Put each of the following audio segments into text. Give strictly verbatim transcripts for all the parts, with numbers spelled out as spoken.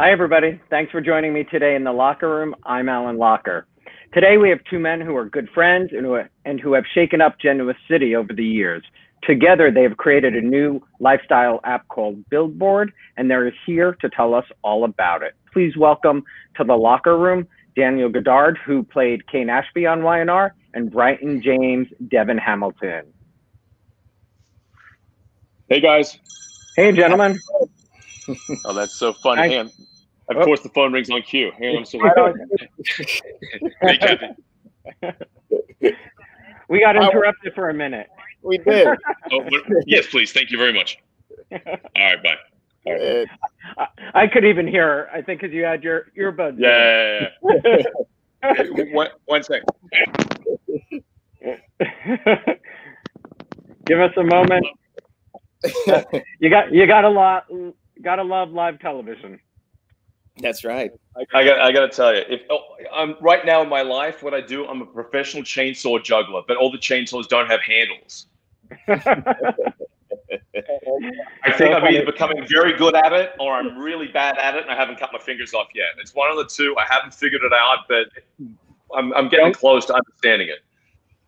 Hi, everybody. Thanks for joining me today in The Locher Room. I'm Alan Locher. Today, we have two men who are good friends and who, and who have shaken up Genoa City over the years. Together, they have created a new lifestyle app called BILDBORD, and they're here to tell us all about it. Please welcome to The Locher Room, Daniel Goddard, who played Kane Ashby on Y and R, and Bryton James, Devon Hamilton. Hey, guys. Hey, gentlemen. Oh, that's so funny. I, hey, of oh. course, the phone rings on cue. Hey, I'm so hey, Kevin. We got interrupted I, for a minute. We did. Oh, yes, please. Thank you very much. All right, bye. All right. I, I could even hear her, I think, because you had your earbuds. Yeah. yeah, yeah. Hey, one, one second. Give us a moment. you got you got a lot. Gotta love live television. That's right. I got. I got to tell you, if oh, I'm right now in my life, what I do, I'm a professional chainsaw juggler, but all the chainsaws don't have handles. I think I'm either becoming very good at it, or I'm really bad at it, and I haven't cut my fingers off yet. It's one of the two. I haven't figured it out, but I'm, I'm getting don't, close to understanding it.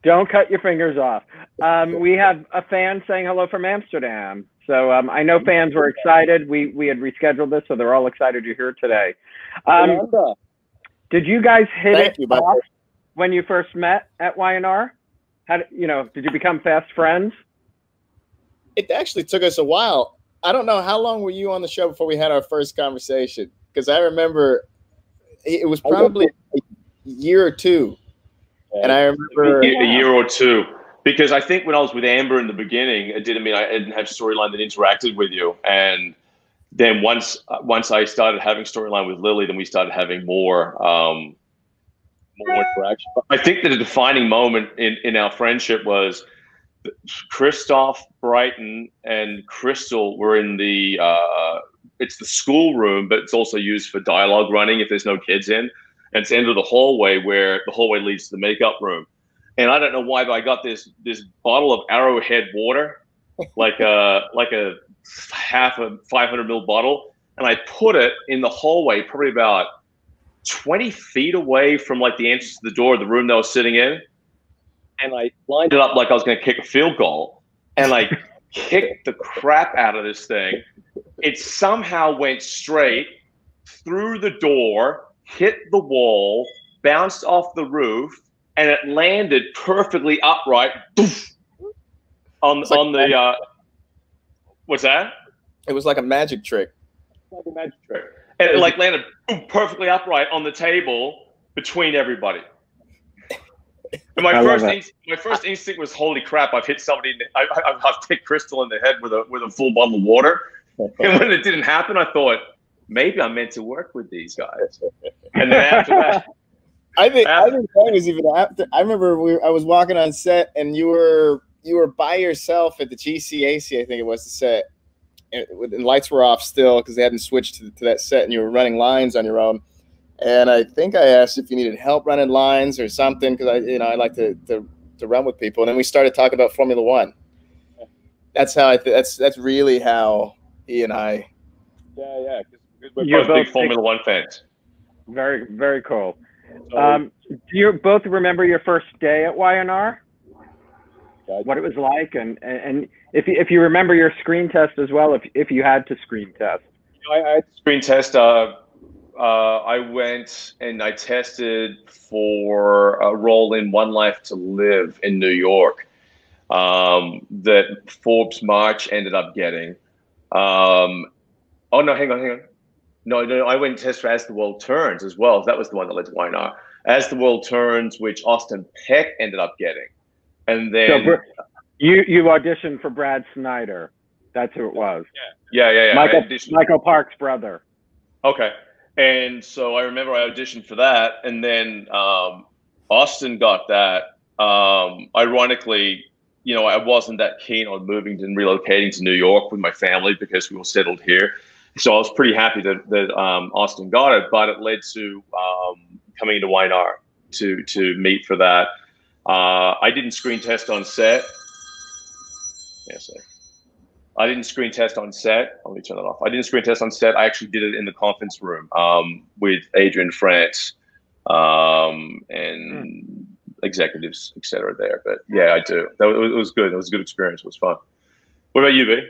Don't cut your fingers off. Um, we have a fan saying hello from Amsterdam. So um, I know fans were excited. We we had rescheduled this, so they're all excited you're here today. Um, did you guys hit Thank it you, off when you first met at Y and R? How did, you know, did you become fast friends? It actually took us a while. I don't know, how long were you on the show before we had our first conversation? Because I remember it was probably a year or two. And I remember a year or two. Because I think when I was with Amber in the beginning, it didn't mean I didn't have storyline that interacted with you. And then once once I started having storyline with Lily, then we started having more um, more interaction. But I think that a defining moment in, in our friendship was Kristoff, Bryton, and Crystal were in the uh, it's the schoolroom, but it's also used for dialogue running if there's no kids in. And it's the end of the hallway where the hallway leads to the makeup room. And I don't know why, but I got this this bottle of Arrowhead water, like a like a half a five hundred mil bottle, and I put it in the hallway, probably about twenty feet away from like the entrance to the door of the room that I was sitting in. And I lined it up like I was going to kick a field goal, and I kicked the crap out of this thing. It somehow went straight through the door, hit the wall, bounced off the roof. And it landed perfectly upright poof, on like on the uh, what's that? It was like a magic trick. Like a magic trick. And it like landed boom, perfectly upright on the table between everybody. And my I first inst my first instinct was, holy crap! I've hit somebody. In the I, I, I've hit Crystal in the head with a with a full bottle of water. And when it didn't happen, I thought maybe I'm meant to work with these guys. And then after that. I think I think that was even after. I remember we were, I was walking on set, and you were you were by yourself at the G C A C. I think it was the set, and, and the lights were off still because they hadn't switched to, to that set, and you were running lines on your own. And I think I asked if you needed help running lines or something because I you know I like to, to to run with people. And then we started talking about Formula One. That's how I th that's that's really how he and I. Yeah, yeah. We're both big Formula One fans. Very, very cool. Um, do you both remember your first day at Y and R? What it was like, and and if you, if you remember your screen test as well, if if you had to screen test. You know, I, I had to screen test. Uh, uh, I went and I tested for a role in One Life to Live in New York um, that Forbes March ended up getting. Um, oh no! Hang on! Hang on! No, no, I went and tested for As the World Turns as well. That was the one that led to Y and R. As the World Turns, which Austin Peck ended up getting. And then... So, you you auditioned for Brad Snyder. That's who it was. Yeah, yeah, yeah. yeah. Michael, Michael Park's brother. Okay. And so I remember I auditioned for that. And then um, Austin got that. Um, ironically, you know, I wasn't that keen on moving and relocating to New York with my family because we were settled here. So I was pretty happy that, that um, Austin got it, but it led to um, coming into Y and R to, to meet for that. Uh, I didn't screen test on set. Yeah, so. I didn't screen test on set. Let me turn that off. I didn't screen test on set. I actually did it in the conference room um, with Adrian France um, and mm. executives, et cetera, there. But yeah, I do. That was, it was good. It was a good experience. It was fun. What about you, B?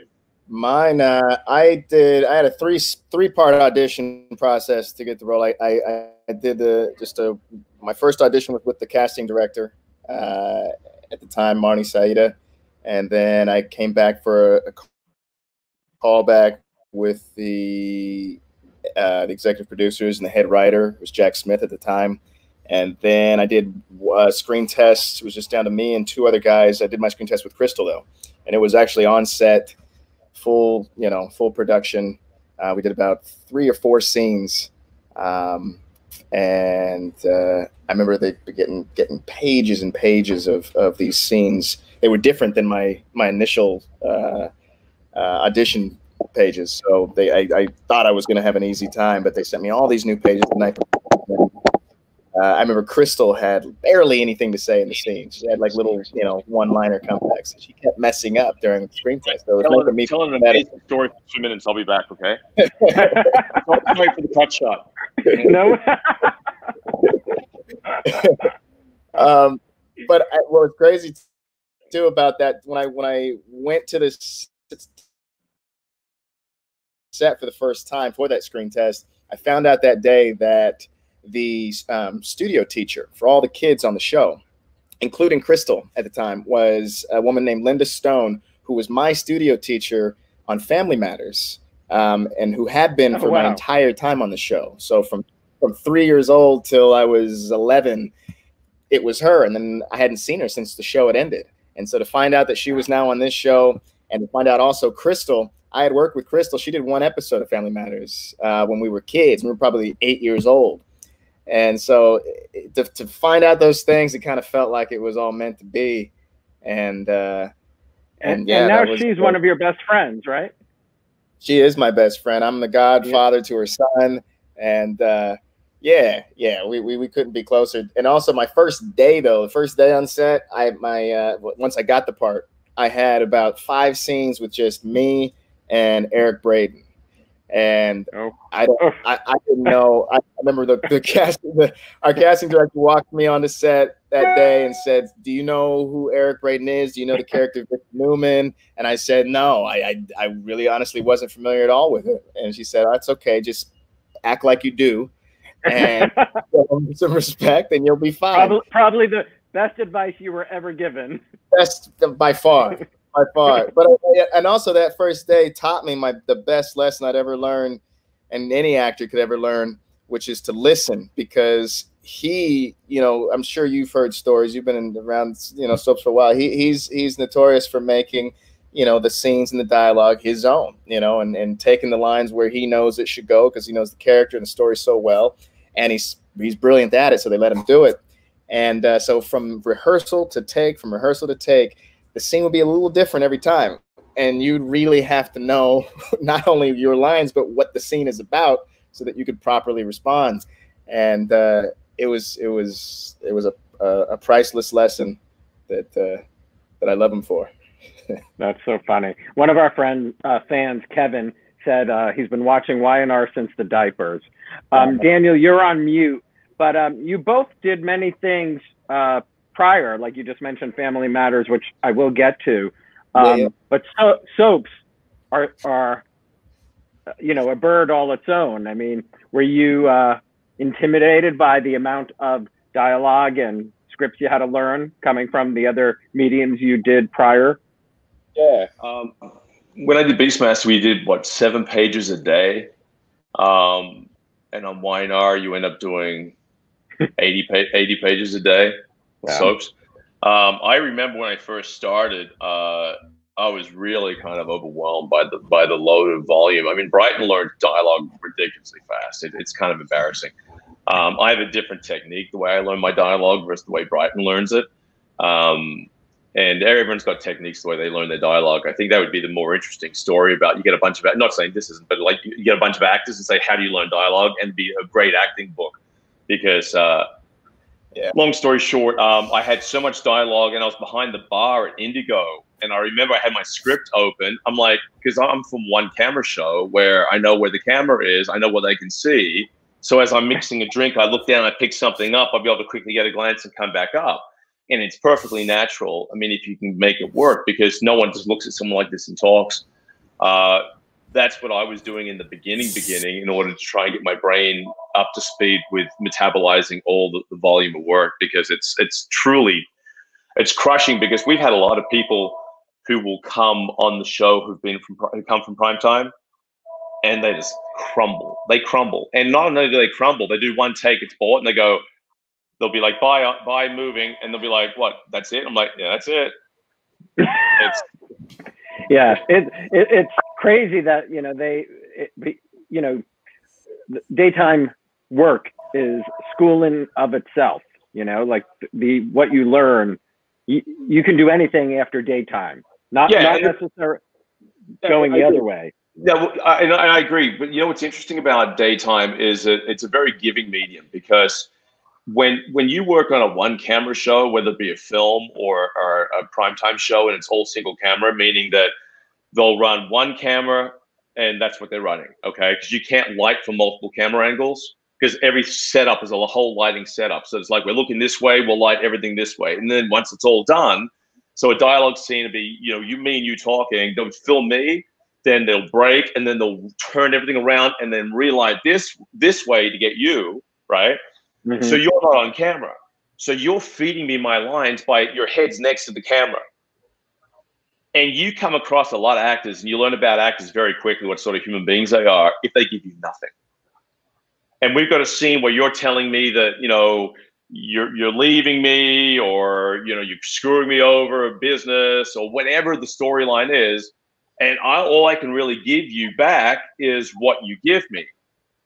Mine, uh, I did. I had a three three part audition process to get the role. I I, I did the just a my first audition with, with the casting director uh, at the time, Marnie Saida, and then I came back for a, a callback with the uh, the executive producers and the head writer, who was Jack Smith at the time, and then I did uh, screen tests. It was just down to me and two other guys. I did my screen test with Crystal though, and it was actually on set. Full, you know, full production. Uh, we did about three or four scenes, um, and uh, I remember they were getting getting pages and pages of of these scenes. They were different than my my initial uh, uh, audition pages, so they I, I thought I was going to have an easy time, but they sent me all these new pages the night before. Uh, I remember Crystal had barely anything to say in the scene. She had like little, you know, one-liner comebacks. She kept messing up during the screen test. So tell an amazing story for two minutes. I'll be back, okay? Wait for the cut shot. No. um, but I, what was crazy too about that when I when I went to this set for the first time for that screen test, I found out that day that the um, studio teacher for all the kids on the show, including Crystal at the time, was a woman named Linda Stone, who was my studio teacher on Family Matters, um, and who had been oh, for wow. my entire time on the show. So from, from three years old till I was eleven, it was her. And then I hadn't seen her since the show had ended. And so to find out that she was now on this show, and to find out also Crystal, I had worked with Crystal. She did one episode of Family Matters uh, when we were kids. We were probably eight years old. And so to, to find out those things, it kind of felt like it was all meant to be. And uh, and, and, yeah, and now she's cool. One of your best friends, right? She is my best friend. I'm the godfather yeah. to her son. And uh, yeah, yeah, we, we, we couldn't be closer. And also my first day, though, the first day on set, I my uh, once I got the part, I had about five scenes with just me and Eric Braeden. And oh. I, don't, I I didn't know. I remember the, the casting, the, our casting director walked me on the set that day and said, "Do you know who Eric Braeden is? Do you know the character Vic Newman?" And I said, "No, I, I I really honestly wasn't familiar at all with it." And she said, "That's okay. Just act like you do, and show him some respect, and you'll be fine." Probably, probably the best advice you were ever given. Best by far. By far, but and also that first day taught me my the best lesson I'd ever learned, and any actor could ever learn, which is to listen. Because he, you know, I'm sure you've heard stories. You've been in, around, you know, soaps for a while. He he's he's notorious for making, you know, the scenes and the dialogue his own. You know, and and taking the lines where he knows it should go because he knows the character and the story so well, and he's he's brilliant at it. So they let him do it, and uh, so from rehearsal to take, from rehearsal to take. The scene would be a little different every time. And you'd really have to know not only your lines, but what the scene is about so that you could properly respond. And uh, it was it was, it was a, a priceless lesson that, uh, that I love him for. That's so funny. One of our friend, uh, fans, Kevin, said uh, he's been watching Y and R since the diapers. Um, Daniel, you're on mute, but um, you both did many things uh, prior, like you just mentioned Family Matters, which I will get to, um, yeah, yeah. but so, soaps are, are, you know, a bird all its own. I mean, were you uh, intimidated by the amount of dialogue and scripts you had to learn coming from the other mediums you did prior? Yeah. Um, when I did Beastmaster, we did, what, seven pages a day? Um, and on Y and R, you end up doing eighty, pa eighty pages a day. Wow. Soaps. Um, I remember when I first started, uh, I was really kind of overwhelmed by the by the load of volume. I mean, Bryton learned dialogue ridiculously fast. It, it's kind of embarrassing. Um, I have a different technique, the way I learn my dialogue versus the way Bryton learns it. Um, and everyone's got techniques the way they learn their dialogue. I think that would be the more interesting story about you get a bunch of, not saying this isn't, but like you get a bunch of actors and say, how do you learn dialogue? And be a great acting book because, uh, yeah. Long story short, um, I had so much dialogue and I was behind the bar at Indigo and I remember I had my script open. I'm like, because I'm from one camera show where I know where the camera is, I know what they can see. So as I'm mixing a drink, I look down, I pick something up, I'll be able to quickly get a glance and come back up. And it's perfectly natural. I mean, if you can make it work, because no one just looks at someone like this and talks. Uh, that's what I was doing in the beginning, beginning in order to try and get my brain up to speed with metabolizing all the, the volume of work, because it's it's truly, it's crushing, because we've had a lot of people who will come on the show who've been from, who come from primetime, and they just crumble. They crumble. And not only do they crumble, they do one take, it's bought, and they go, they'll be like, bye, bye, moving. And they'll be like, what, that's it? I'm like, yeah, that's it. It's yeah, it, it, it's crazy that, you know, they, it, you know, daytime work is schooling of itself, you know, like the, what you learn, you, you can do anything after daytime, not, yeah, not necessarily going the other way. Yeah, well, I, and I agree. But you know what's interesting about daytime is that it's a very giving medium, because when when you work on a one camera show, whether it be a film or, or a primetime show, and it's all single camera, meaning that they'll run one camera and that's what they're running, okay? Because you can't light from multiple camera angles, because every setup is a whole lighting setup. So it's like, we're looking this way, we'll light everything this way. And then once it's all done, so a dialogue scene would be, you know, you, me and you talking, don't film me. Then they'll break, and then they'll turn everything around, and then relight this this way to get you, right? Mm-hmm. So you're not on camera. So you're feeding me my lines by your head's next to the camera. And you come across a lot of actors, and you learn about actors very quickly, what sort of human beings they are, if they give you nothing. And we've got a scene where you're telling me that, you know, you're, you're leaving me, or, you know, you're screwing me over a business, or whatever the storyline is. And I, all I can really give you back is what you give me.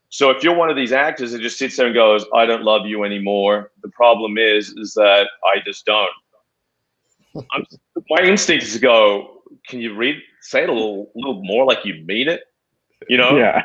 So if you're one of these actors that just sits there and goes, I don't love you anymore, the problem is, is that I just don't. I'm, my instinct is to go, can you read, say it a little, little more like you mean it? You know? Yeah.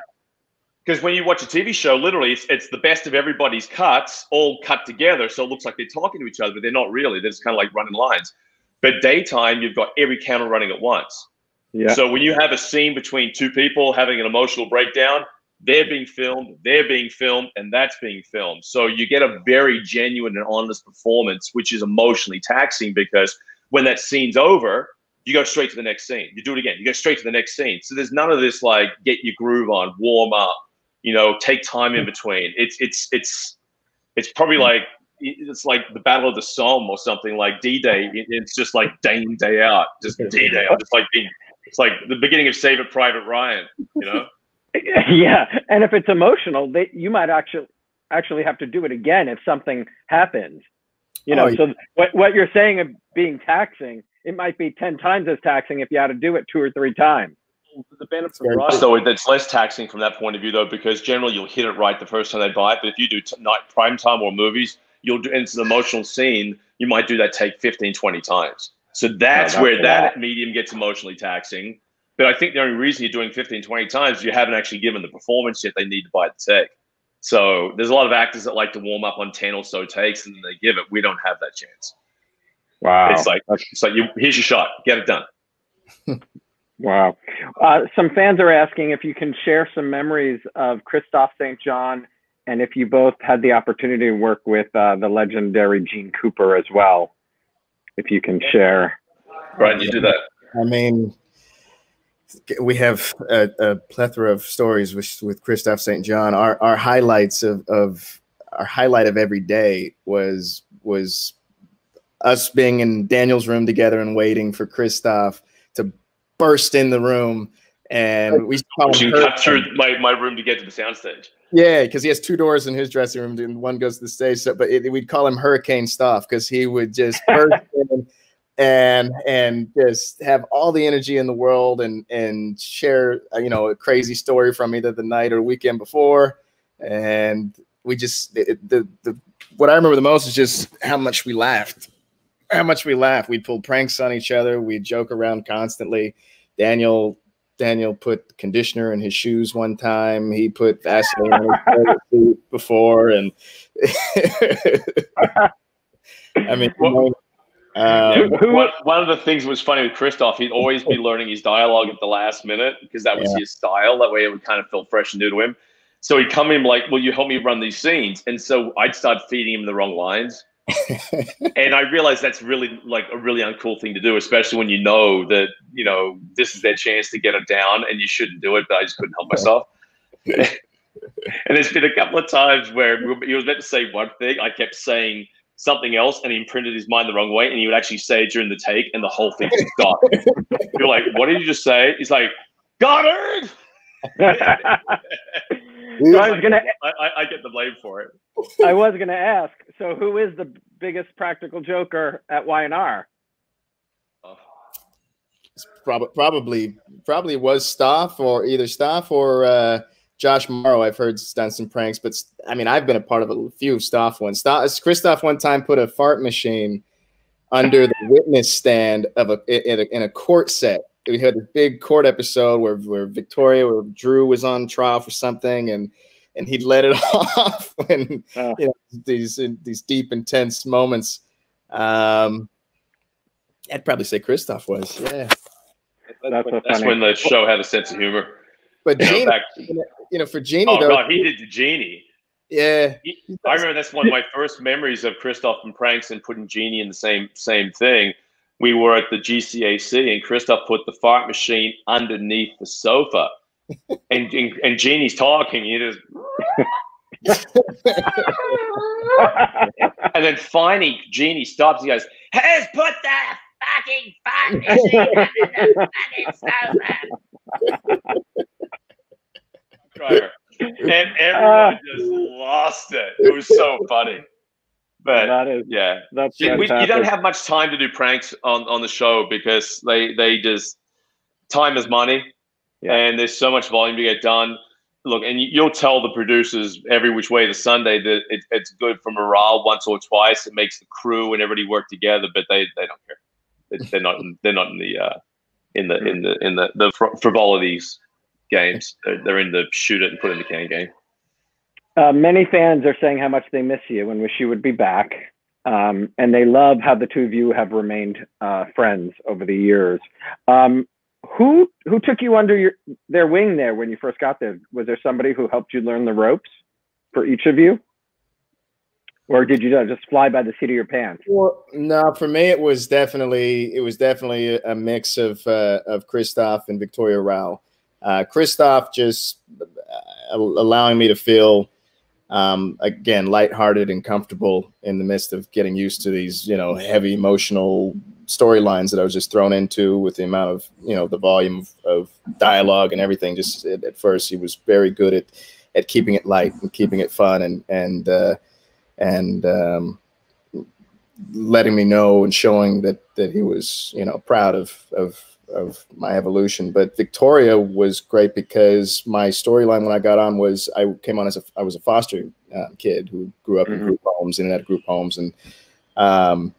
Because when you watch a T V show, literally, it's, it's the best of everybody's cuts all cut together. So it looks like they're talking to each other, but they're not really. They're just kind of like running lines. But daytime, you've got every camera running at once. Yeah. So when you have a scene between two people having an emotional breakdown, they're being filmed, they're being filmed, and that's being filmed. So you get a very genuine and honest performance, which is emotionally taxing, because when that scene's over, you go straight to the next scene. You do it again. You go straight to the next scene. So there's none of this like get your groove on, warm up, you know, take time in between. It's it's it's it's probably like it's like the Battle of the Somme or something, like D-Day. It's just like day in, day out, just D-Day. I'm just like being. It's like the beginning of Save It Private Ryan, you know? Yeah, and if it's emotional, they, you might actually actually have to do it again if something happens. You know, oh, so yeah. what, what you're saying of being taxing, it might be ten times as taxing if you had to do it two or three times. The benefit for us, though, that's less taxing from that point of view, though, because generally you'll hit it right the first time they buy it. But if you do night prime time or movies, you'll do, and it's an emotional scene, you might do that take fifteen, twenty times. So that's no, where that, that medium gets emotionally taxing. But I think the only reason you're doing fifteen, twenty times is you haven't actually given the performance yet they need to buy the take. So there's a lot of actors that like to warm up on ten or so takes and then they give it. We don't have that chance. Wow. It's like, it's like you, here's your shot. Get it done. Wow. Uh, some fans are asking if you can share some memories of Kristoff Saint John and if you both had the opportunity to work with uh, the legendary Jeanne Cooper as well. If you can share. Brian, you do that. I mean, we have a, a plethora of stories with, with Kristoff Saint John. Our, our highlights of, of our highlight of every day was, was us being in Daniel's room together and waiting for Kristoff to burst in the room. And we saw him cut through my, my room to get to the soundstage. Yeah, because he has two doors in his dressing room, and one goes to the stage. So, but it, we'd call him Hurricane Stoff because he would just burst in and and just have all the energy in the world, and and share you know a crazy story from either the night or the weekend before. And we just it, the the what I remember the most is just how much we laughed, how much we laughed. We'd pull pranks on each other. We'd joke around constantly. Daniel. Daniel put conditioner in his shoes one time. He put Vaseline on his toilet seat before, and I mean, well, Um, one, one of the things that was funny with Kristoff, he'd always be learning his dialogue at the last minute because that was yeah. his style. That way it would kind of feel fresh and new to him. So he'd come in like, will you help me run these scenes? And so I'd start feeding him the wrong lines. And I realized that's really like a really uncool thing to do, especially when you know that, you know, this is their chance to get it down and you shouldn't do it, but I just couldn't help myself. And there's been a couple of times where he was meant to say one thing, I kept saying something else, and he imprinted his mind the wrong way, and he would actually say it during the take, and the whole thing would stop. You're like, what did you just say? He's like, Goddard! I was like, gonna. I, I get the blame for it. I was gonna ask. So, who is the biggest practical joker at Y and R? Oh. Probably, probably, probably was Staff or either Staff or uh, Josh Morrow. I've heard he's done some pranks, but I mean, I've been a part of a few Staff ones. Kristoff one time put a fart machine under the witness stand of a in a, in a court set. We had a big court episode where, where Victoria, where Drew was on trial for something, and and he'd let it off when uh. you know, these these deep, intense moments. Um, I'd probably say Kristoff was, yeah. That's, so that's when the show had a sense of humor. But you Jeanne, know, back, you know, for Jeanne, oh though, God, he did the Jeanne. Yeah, he, I remember that's one of my first memories of Kristoff and pranks and putting Jeanne in the same same thing. We were at the G C A C, and Kristoff put the fart machine underneath the sofa, and and, and Jeannie's talking. You just, and then finally Jeanne stops. He goes, "Who's put the fucking fart machine under the fucking sofa?" Driver. And everyone uh, just lost it. It was so funny. But that is, yeah, that's we, we, you don't have much time to do pranks on, on the show because they, they just time is money, yeah. and there's so much volume to get done. Look, and you'll tell the producers every which way to Sunday that it, it's good for morale once or twice. It makes the crew and everybody work together, but they, they don't care. It, they're not they're not in the uh, in the in the in the, the frivolities games. They're, they're in the shoot it and put it in the can game. Uh, many fans are saying how much they miss you and wish you would be back. Um, and they love how the two of you have remained uh, friends over the years. Um, who who took you under your, their wing there when you first got there? Was there somebody who helped you learn the ropes for each of you? Or did you just fly by the seat of your pants? Well, no, for me, it was definitely it was definitely a mix of, uh, of Kristoff and Victoria Rao. Uh, Kristoff just uh, allowing me to feel Um, again, lighthearted and comfortable in the midst of getting used to these, you know, heavy emotional storylines that I was just thrown into with the amount of, you know, the volume of, of dialogue and everything. Just at, at first, he was very good at, at keeping it light and keeping it fun and, and, uh, and, um, letting me know and showing that, that he was, you know, proud of, of, of my evolution. But Victoria was great because my storyline when I got on was I came on as a, I was a foster uh, kid who grew up mm-hmm. in group homes, in and out of group homes. And um,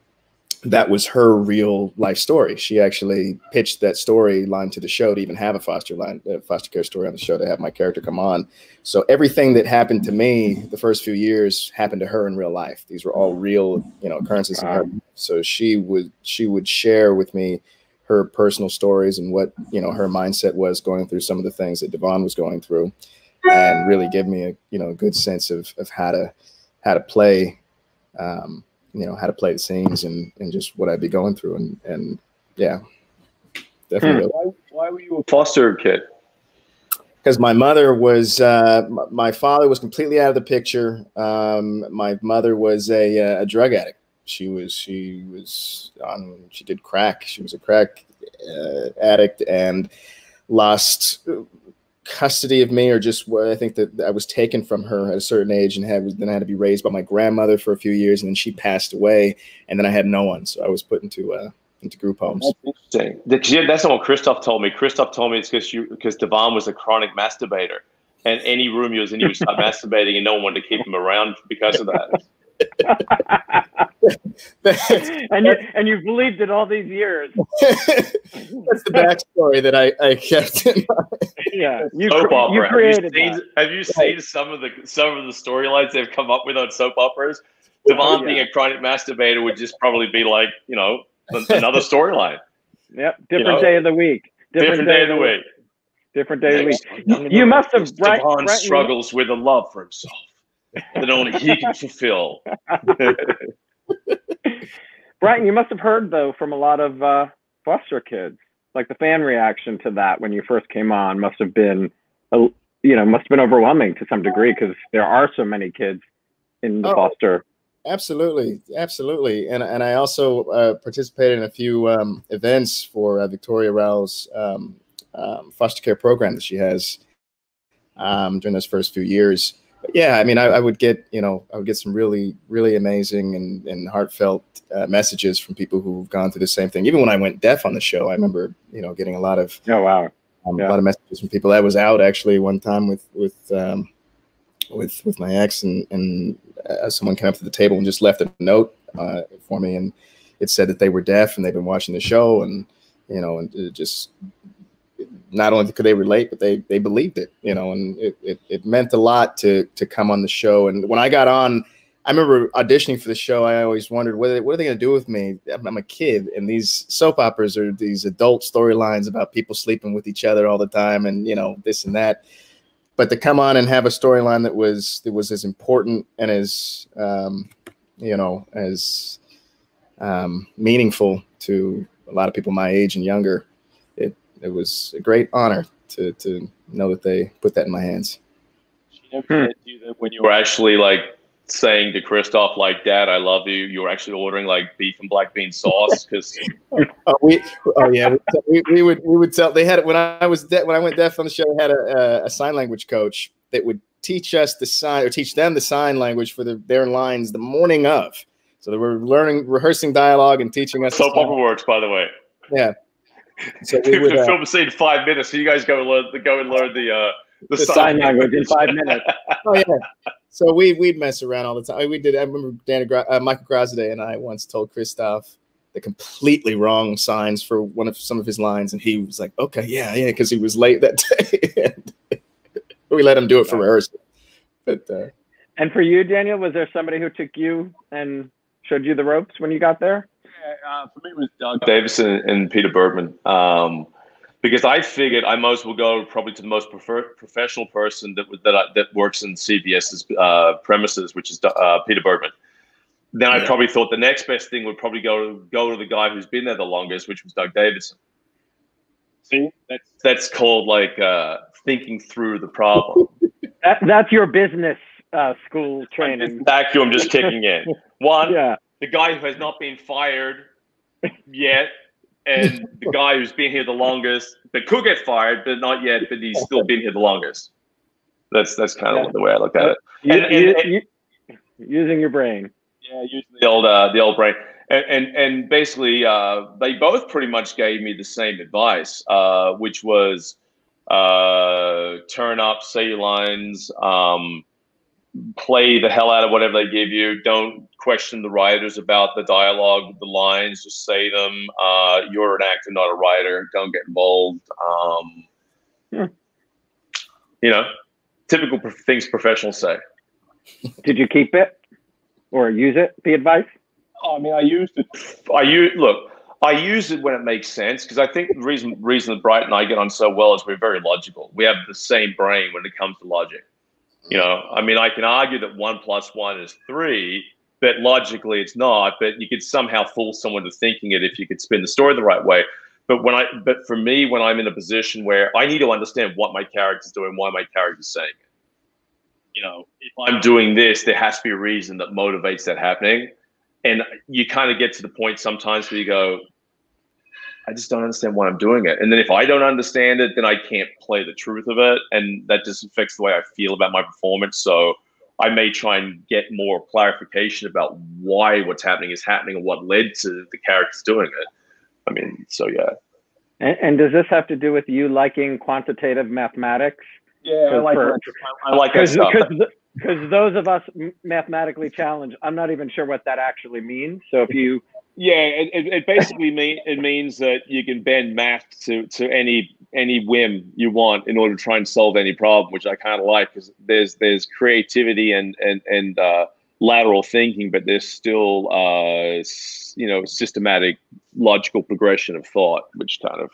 that was her real life story. She actually pitched that storyline to the show to even have a foster line, uh, foster care story on the show to have my character come on. So everything that happened to me the first few years happened to her in real life. These were all real, you know, occurrences. Wow. In her. So she would, she would share with me her personal stories and what, you know, her mindset was going through some of the things that Devon was going through, and really give me a, you know, a good sense of, of how to, how to play, um, you know, how to play the scenes and, and just what I'd be going through. And, and yeah, definitely. Hmm. Why, why were you a foster kid? Because my mother was, uh, my father was completely out of the picture. Um, my mother was a, a drug addict. She was, she was on, she did crack. She was a crack uh, addict and lost custody of me, or just what I think that I was taken from her at a certain age and had, then I had to be raised by my grandmother for a few years, and then she passed away, and then I had no one. So I was put into, uh, into group homes. That's interesting. That's not what Kristoff told me. Kristoff told me it's because you, because Devon was a chronic masturbator, and any room he was in, he would start masturbating and no one wanted to keep him around because of that. and, you, and you believed it all these years. That's the backstory that I, I kept in mind. Yeah, you, soap cr opera. you created. Have you seen, that. Have you seen some of the some of the storylines they've come up with on soap operas? Devon yeah. being a chronic masturbator would just probably be like, you know, another storyline. Yep, different you know? day of the week. Different, different day, day of the week. week. Different day of the week. You, you must have. Bright, Devon bright, struggles bright. with a love for himself that only he can fulfill. Bryton, you must have heard though from a lot of uh, foster kids, like the fan reaction to that when you first came on must have been, a, you know, must have been overwhelming to some degree because there are so many kids in the oh, foster. Absolutely, absolutely, and and I also uh, participated in a few um, events for uh, Victoria Rao's um, um, foster care program that she has um, during those first few years. Yeah, I mean, I, I would get, you know, I would get some really, really amazing and, and heartfelt uh, messages from people who've gone through the same thing. Even when I went deaf on the show, I remember, you know, getting a lot of oh wow, um, yeah. a lot of messages from people. I was out actually one time with with um, with with my ex, and and uh, someone came up to the table and just left a note uh, for me, and it said that they were deaf and they've been watching the show, and you know, and it just. Not only could they relate, but they they believed it, you know, and it, it, it meant a lot to to come on the show. And when I got on, I remember auditioning for the show. I always wondered, what are they, what are they going to do with me? I'm a kid, and these soap operas are these adult storylines about people sleeping with each other all the time, and you know this and that. But to come on and have a storyline that was that was as important and as um, you know as um, meaningful to a lot of people my age and younger. It was a great honor to, to know that they put that in my hands. She never said to you that when you were actually like saying to Kristoff, like, Dad, I love you, you were actually ordering like beef and black bean sauce because oh, we, oh yeah, we, we would we would tell they had when I was de when I went deaf on the show, I had a, a sign language coach that would teach us the sign or teach them the sign language for the, their lines the morning of. So they were learning, rehearsing dialogue and teaching us. Soap opera works, by the way. Yeah. So we would, uh, film the scene in five minutes. So you guys go and learn, go and learn the uh, the, the sign language in five minutes. Oh yeah. So we we'd mess around all the time. We did. I remember Dan, uh, Michael Graziadei and I once told Kristoff the completely wrong signs for one of some of his lines, and he was like, "Okay, yeah, yeah," because he was late that day. We let him do it for rehearsal. But uh, and for you, Daniel, was there somebody who took you and showed you the ropes when you got there? Uh, for me, it was Doug Davison and Peter Bergman, um, because I figured I most will go probably to the most prefer professional person that that I, that works in CBS's uh, premises, which is uh, Peter Bergman. Then I probably thought the next best thing would probably go to go to the guy who's been there the longest, which was Doug Davison. See, that's that's called like uh, thinking through the problem. that, that's your business uh, school training. Vacuum, just kicking in one. Yeah. The guy who has not been fired yet, and the guy who's been here the longest, that could get fired, but not yet, but he's still been here the longest. That's that's kind of yeah. the way I look at it. You, and, you, and, you, using your brain. Yeah, using the old uh, the old brain. And and, and basically, uh, they both pretty much gave me the same advice, uh, which was uh, turn up, say your lines, um, play the hell out of whatever they give you. Don't question the writers about the dialogue, the lines. Just say them. Uh, you're an actor, not a writer. Don't get involved. Um, hmm. You know, typical pro things professionals say. Did you keep it or use it? The advice? Oh, I mean, I used it. I use look. I use it when it makes sense because I think the reason reason that Bryton and I get on so well is we're very logical. We have the same brain when it comes to logic. You know, I mean, I can argue that one plus one is three, but logically it's not. But you could somehow fool someone to thinking it if you could spin the story the right way. But when I, but for me, when I'm in a position where I need to understand what my character's doing, why my character's saying it, you know, if I'm doing this, there has to be a reason that motivates that happening. And you kind of get to the point sometimes where you go, I just don't understand why I'm doing it. And then if I don't understand it, then I can't play the truth of it. And that just affects the way I feel about my performance. So I may try and get more clarification about why what's happening is happening and what led to the characters doing it. I mean, so yeah. And, and does this have to do with you liking quantitative mathematics? Yeah, I like, for, I like that stuff. Because those of us mathematically challenged, I'm not even sure what that actually means. So if you... Yeah, it, it basically mean, it means that you can bend math to, to any any whim you want in order to try and solve any problem, which I kind of like because there's there's creativity and and and uh, lateral thinking, but there's still, uh, you know, systematic logical progression of thought, which kind of,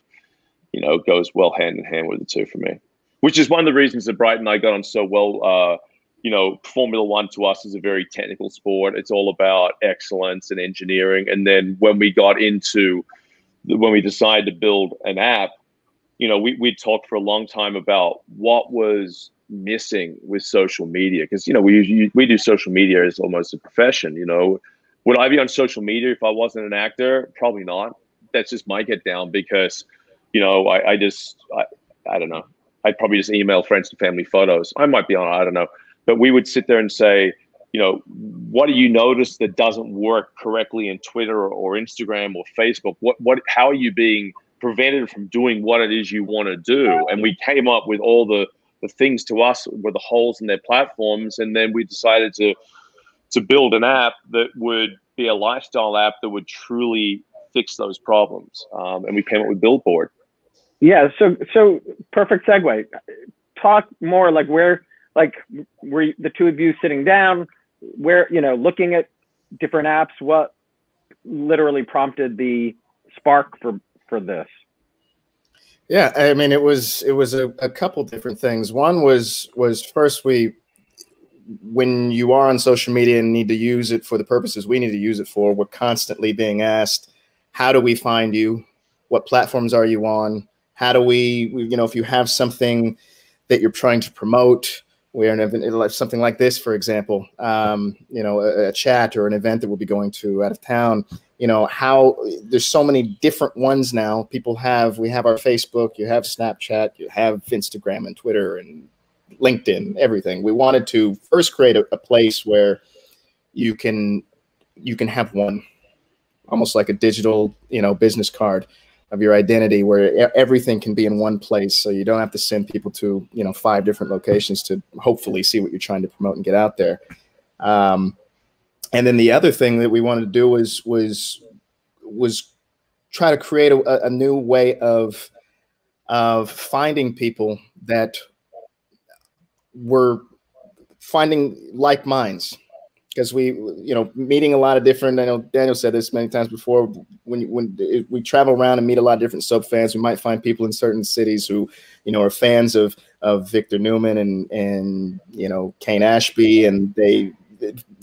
you know, goes well hand in hand with the two for me, which is one of the reasons that Bryton and I got on so well. Uh, you know, Formula One to us is a very technical sport. It's all about excellence and engineering. And then when we got into, when we decided to build an app, you know, we, we talked for a long time about what was missing with social media, because, you know, we we do social media as almost a profession. You know, would I be on social media if I wasn't an actor? Probably not. That's just my get down, because, you know, I, I just, I, I don't know. I'd probably just email friends and family photos. I might be on, I don't know. But we would sit there and say, you know, what do you notice that doesn't work correctly in Twitter or, or Instagram or Facebook? What, what, how are you being prevented from doing what it is you want to do? And we came up with all the, the things to us were the holes in their platforms. And then we decided to, to build an app that would be a lifestyle app that would truly fix those problems. Um, and we came up with BILDBORD. Yeah. So, so perfect segue. Talk more like where, like were the two of you sitting down where, you know, looking at different apps, what literally prompted the spark for, for this? Yeah, I mean, it was it was a, a couple different things. One was was first, we when you are on social media and need to use it for the purposes we need to use it for, we're constantly being asked, how do we find you? What platforms are you on? How do we, you know, if you have something that you're trying to promote, we're an event, something like this, for example, um, you know, a, a chat or an event that we'll be going to out of town. You know, how there's so many different ones now. People have, we have our Facebook, you have Snapchat, you have Instagram and Twitter and LinkedIn, everything. We wanted to first create a, a place where you can, you can have one, almost like a digital, you know, business card of your identity, where everything can be in one place. So you don't have to send people to, you know, five different locations to hopefully see what you're trying to promote and get out there. Um, and then the other thing that we wanted to do was, was, was try to create a, a new way of, of finding people that were finding like minds. Because we, you know, meeting a lot of different, I know Daniel said this many times before, when when we travel around and meet a lot of different soap fans, we might find people in certain cities who, you know, are fans of, of Victor Newman and, and, you know, Kane Ashby. And they,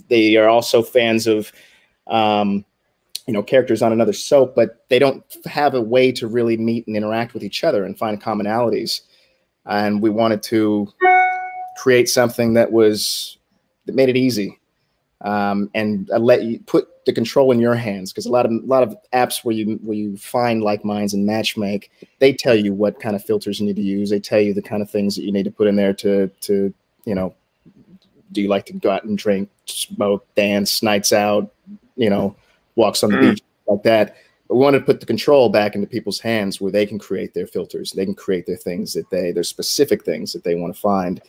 they are also fans of, um, you know, characters on another soap, but they don't have a way to really meet and interact with each other and find commonalities. And we wanted to create something that was, that made it easy. Um, and uh, let you put the control in your hands, because a lot of a lot of apps where you where you find like minds and matchmake, they tell you what kind of filters you need to use. They tell you the kind of things that you need to put in there to to you know, do you like to go out and drink, smoke, dance, nights out, you know, walks on the beach, like that. But we want to put the control back into people's hands, where they can create their filters, they can create their things that they their specific things that they want to find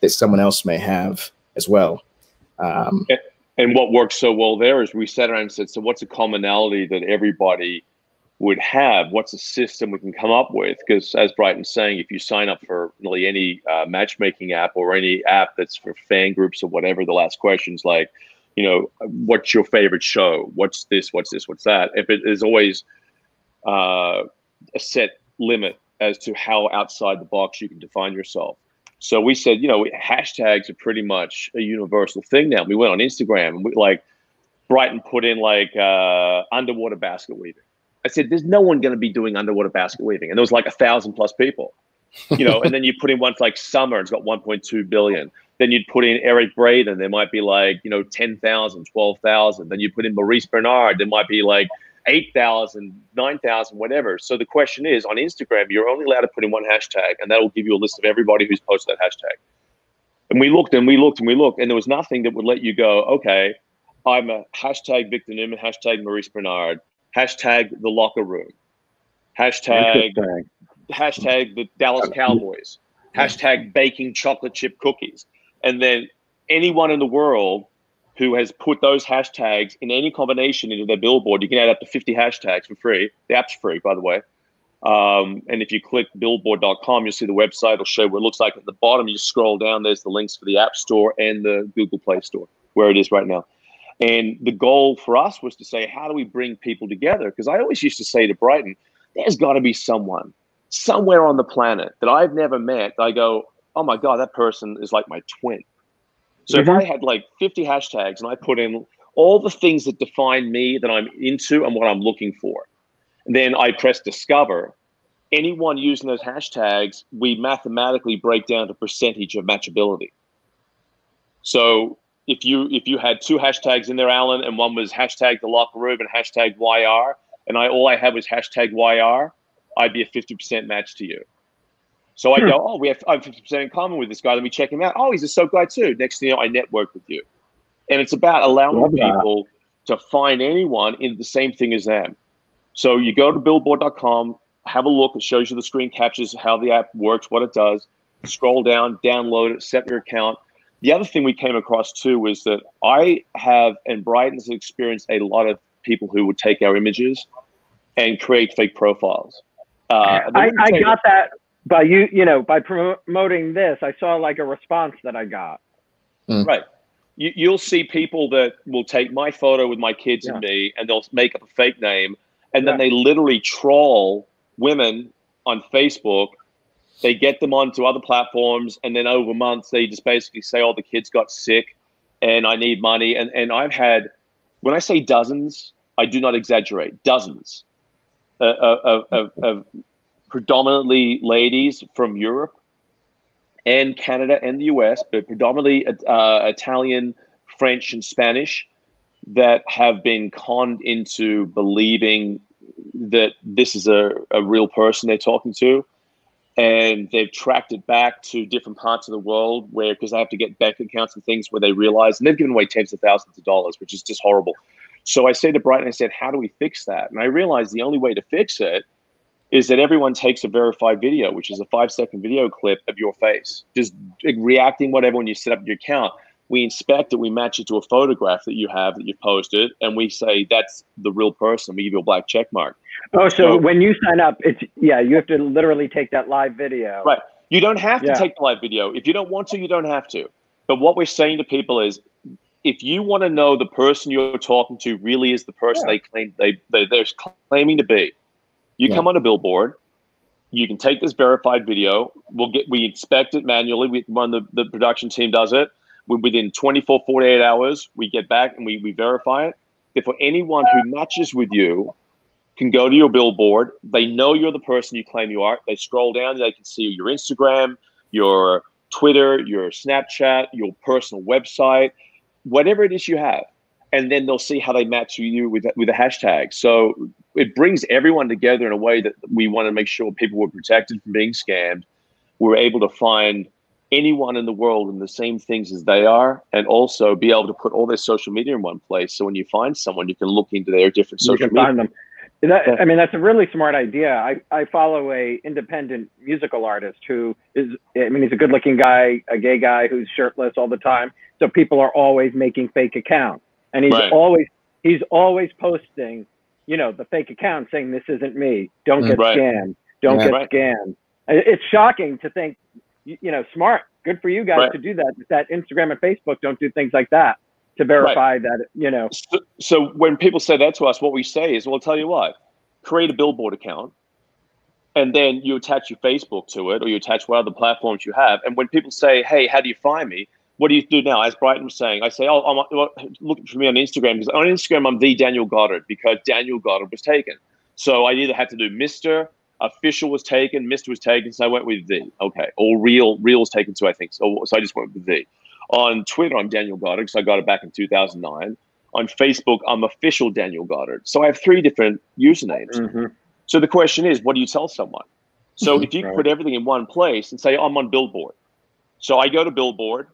that someone else may have as well. Um, yeah. And what worked so well there is we sat around and said, so what's a commonality that everybody would have? What's a system we can come up with? Because as Bryton's saying, if you sign up for really any uh, matchmaking app or any app that's for fan groups or whatever, they'll ask questions like, you know, what's your favorite show? What's this? What's this? What's that? If it is always uh, a set limit as to how outside the box you can define yourself. So we said, you know, hashtags are pretty much a universal thing now. We went on Instagram and we, like, Bryton put in like uh, underwater basket weaving. I said, there's no one going to be doing underwater basket weaving. And there was like a thousand plus people, you know, and then you put in one like summer, it's got one point two billion. Then you'd put in Eric Braeden, there might be like, you know, ten thousand, twelve thousand. Then you put in Maurice Bernard, there might be like eight thousand, nine thousand, whatever. So the question is, on Instagram, you're only allowed to put in one hashtag, and that will give you a list of everybody who's posted that hashtag. And we looked and we looked and we looked, and there was nothing that would let you go, okay, I'm a hashtag Victor Newman, hashtag Maurice Bernard, hashtag The Locker Room, hashtag, hashtag The Dallas Cowboys, hashtag baking chocolate chip cookies. And then anyone in the world who has put those hashtags in any combination into their billboard. You can add up to fifty hashtags for free. The app's free, by the way. Um, and if you click billboard dot com, you'll see the website. It'll show what it looks like at the bottom. You just scroll down. There's the links for the App Store and the Google Play Store. where it is right now. And the goal for us was to say, how do we bring people together? Because I always used to say to Bryton, there's got to be someone somewhere on the planet that I've never met that I go, oh my God, that person is like my twin. So mm-hmm. if I had like fifty hashtags and I put in all the things that define me, that I'm into and what I'm looking for, and then I press discover, anyone using those hashtags, we mathematically break down the percentage of matchability. So if you if you had two hashtags in there, Alan, and one was hashtag The Locker Room and hashtag Y R, and I all I had was hashtag Y R, I'd be a fifty percent match to you. So I hmm. go, oh, we have I have fifty percent in common with this guy. Let me check him out. Oh, he's a soap guy too. Next thing you know, I network with you. And it's about allowing Love people that. to find anyone in the same thing as them. So you go to billboard dot com, have a look. It shows you the screen captures, how the app works, what it does. Scroll down, download it, set your account. The other thing we came across too was that I have, and Bryton's experienced a lot of people who would take our images and create fake profiles. Uh, I, I got that. By you, you know, by promoting this, I saw like a response that I got. Mm. Right. You, you'll see people that will take my photo with my kids yeah. and me, and they'll make up a fake name. And yeah. then they literally troll women on Facebook. They get them onto other platforms. And then over months, they just basically say, oh, the kids got sick and I need money. And, and I've had, when I say dozens, I do not exaggerate, dozens of, of, of, of predominantly ladies from Europe and Canada and the U S, but predominantly uh, Italian, French, and Spanish that have been conned into believing that this is a, a real person they're talking to. And they've tracked it back to different parts of the world where, because they have to get bank accounts and things where they realize, and they've given away tens of thousands of dollars, which is just horrible. So I said to Bryton, I said, how do we fix that? And I realized the only way to fix it is that everyone takes a verified video, which is a five-second video clip of your face, just reacting whatever when you set up your account. We inspect it, we match it to a photograph that you have that you've posted, and we say that's the real person. We give you a black check mark. Oh, so, so when you sign up, it's yeah, you have to literally take that live video. Right. You don't have to yeah. take the live video. If you don't want to, you don't have to. But what we're saying to people is, if you want to know the person you're talking to really is the person yeah. they claim they, they they're claiming to be. You yeah. come on a billboard, you can take this verified video, we'll get, we inspect it manually, we run the, the production team does it, we, within twenty-four, forty-eight hours, we get back and we, we verify it. Therefore, anyone who matches with you can go to your billboard, they know you're the person you claim you are, they scroll down, they can see your Instagram, your Twitter, your Snapchat, your personal website, whatever it is you have. And then they'll see how they match you with with a hashtag. So it brings everyone together in a way that we want to make sure people were protected from being scammed. We're able to find anyone in the world in the same things as they are, and also be able to put all their social media in one place. So when you find someone, you can look into their different social media. You can find them. That, I mean, that's a really smart idea. I, I follow a independent musical artist who is, I mean, he's a good looking guy, a gay guy who's shirtless all the time. So people are always making fake accounts. And he's right. always he's always posting, you know, the fake account saying, this isn't me. Don't get right. scammed. Don't yeah. get right. scammed. It's shocking to think, you know, smart. Good for you guys right. to do that. That Instagram and Facebook don't do things like that to verify right. that, you know. So, so when people say that to us, what we say is, well, I'll tell you what, create a billboard account. And then you attach your Facebook to it, or you attach what other platforms you have. And when people say, hey, how do you find me? What do you do now? As Bryton was saying, I say, oh, I'm well, looking for me on Instagram, because on Instagram, I'm the Daniel Goddard, because Daniel Goddard was taken. So I either had to do Mister Official was taken, Mister was taken, so I went with the. Okay. Or Real, Real was taken too, I think. So, so I just went with the. On Twitter, I'm Daniel Goddard, because I got it back in two thousand nine. On Facebook, I'm Official Daniel Goddard. So I have three different usernames. Mm-hmm. So the question is, what do you tell someone? So if you right. put everything in one place and say, I'm on Billboard. So I go to Billboard.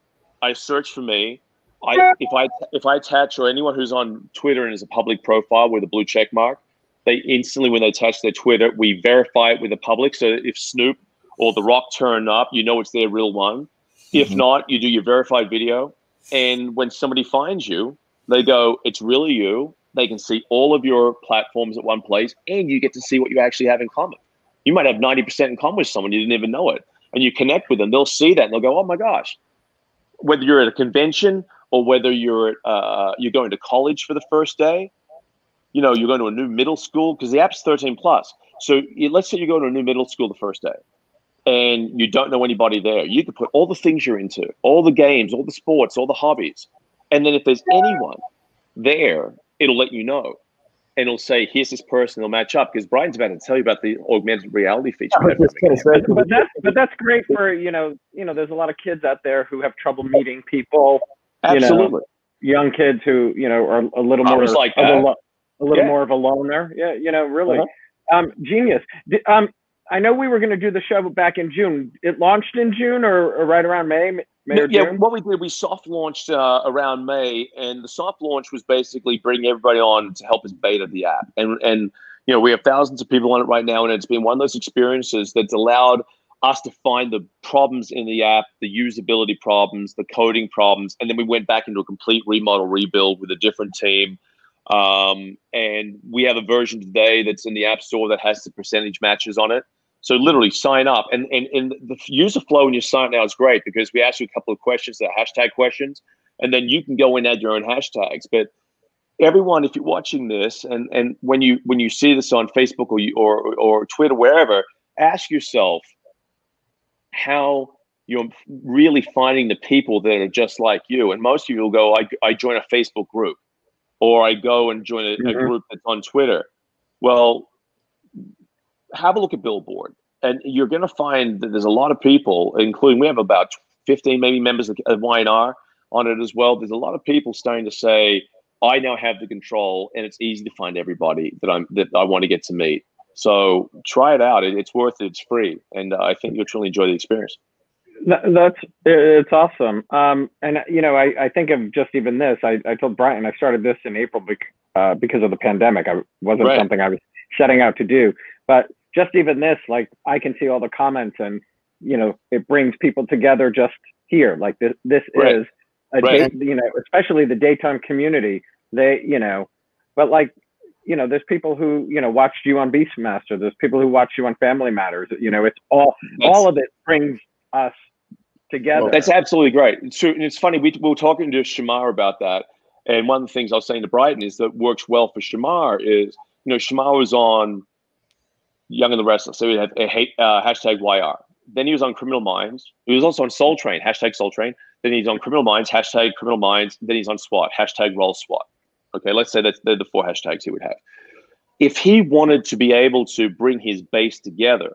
I search for me. I if I if I attach, or anyone who's on Twitter and is a public profile with a blue check mark, they instantly, when they attach their Twitter, we verify it with the public. So if Snoop or The Rock turn up, you know it's their real one. If mm-hmm. not, you do your verified video, and when somebody finds you, they go, "It's really you." They can see all of your platforms at one place, and you get to see what you actually have in common. You might have ninety percent in common with someone you didn't even know it, and you connect with them. They'll see that and they'll go, "Oh my gosh." Whether you're at a convention or whether you're uh, you're going to college for the first day, you know, you're going to a new middle school, because the app's thirteen plus. So you, let's say you go to a new middle school the first day and you don't know anybody there. You could put all the things you're into, all the games, all the sports, all the hobbies. And then if there's anyone there, it'll let you know. And it'll say, here's this person, they'll match up, because Brian's about to tell you about the augmented reality feature. Yeah, that but, that's, but that's great for, you know, you know, there's a lot of kids out there who have trouble meeting people. Absolutely. You know, young kids who, you know, are a little more like a, a little yeah. more of a loner. Yeah, you know, really. Uh-huh. um, genius. Um, I know we were going to do the show back in June. It launched in June or, or right around May? May or yeah, June? What we did, we soft launched uh, around May, and the soft launch was basically bringing everybody on to help us beta the app. And, and you know, we have thousands of people on it right now, and it's been one of those experiences that's allowed us to find the problems in the app, the usability problems, the coding problems, and then we went back into a complete remodel rebuild with a different team. Um, and we have a version today that's in the App Store that has the percentage matches on it. So literally sign up, and, and, and the user flow when you sign up now is great, because we ask you a couple of questions, that are hashtag questions, and then you can go and add your own hashtags. But everyone, if you're watching this, and, and when you when you see this on Facebook or, you, or or Twitter, wherever, ask yourself how you're really finding the people that are just like you. And most of you will go, I, I join a Facebook group, or I go and join a, mm-hmm. a group that's on Twitter. Well, have a look at BILDBORD, and you're going to find that there's a lot of people, including we have about fifteen maybe members of Y and R on it as well. There's a lot of people starting to say, I now have the control, and it's easy to find everybody that I'm that I want to get to meet. So try it out. It, it's worth it. It's free, and I think you'll truly enjoy the experience. That's it's awesome. Um, and you know, I, I think of just even this. I, I told Brian I started this in April bec uh, because of the pandemic. I wasn't right. something I was setting out to do, but just even this, like I can see all the comments, and you know, it brings people together just here. Like this, this right. is, a right. day, you know, especially the daytime community. They, you know, but like, you know, there's people who you know watched you on Beastmaster. There's people who watch you on Family Matters. You know, it's all that's, all of it brings us together. Well, that's absolutely great. It's true, and it's funny. We, we were talking to Shemar about that, and one of the things I was saying to Bryton is that works well for Shemar is you know Shemar was on Young and the Restless. So we had a hate, uh, hashtag Y R. Then he was on Criminal Minds. He was also on Soul Train, hashtag Soul Train. Then he's on Criminal Minds, hashtag Criminal Minds. Then he's on SWAT, hashtag Roll SWAT. Okay, let's say that's they're the four hashtags he would have. If he wanted to be able to bring his base together,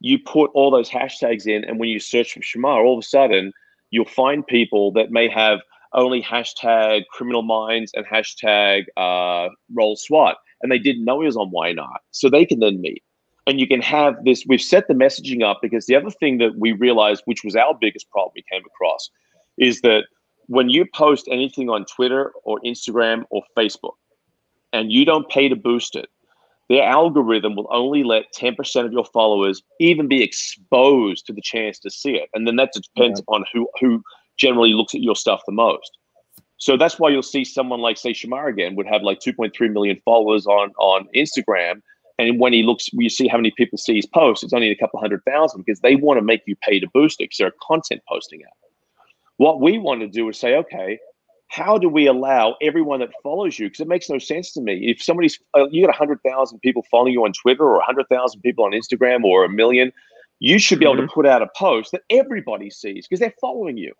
you put all those hashtags in, and when you search for Shemar, all of a sudden, you'll find people that may have only hashtag Criminal Minds and hashtag uh, Roll SWAT. And they didn't know he was on Y and R, so they can then meet. And you can have this, we've set the messaging up, because the other thing that we realized, which was our biggest problem we came across, is that when you post anything on Twitter or Instagram or Facebook, and you don't pay to boost it, their algorithm will only let ten percent of your followers even be exposed to the chance to see it. And then that depends yeah. upon who, who generally looks at your stuff the most. So that's why you'll see someone like, say, Shemar again would have like two point three million followers on, on Instagram. And when he looks, you see how many people see his posts, it's only a couple hundred thousand, because they want to make you pay to boost it, because they're a content posting app. What we want to do is say, okay, how do we allow everyone that follows you? Because it makes no sense to me. If somebody's, uh, you got one hundred thousand people following you on Twitter, or one hundred thousand people on Instagram, or a million, you should be mm-hmm. able to put out a post that everybody sees, because they're following you.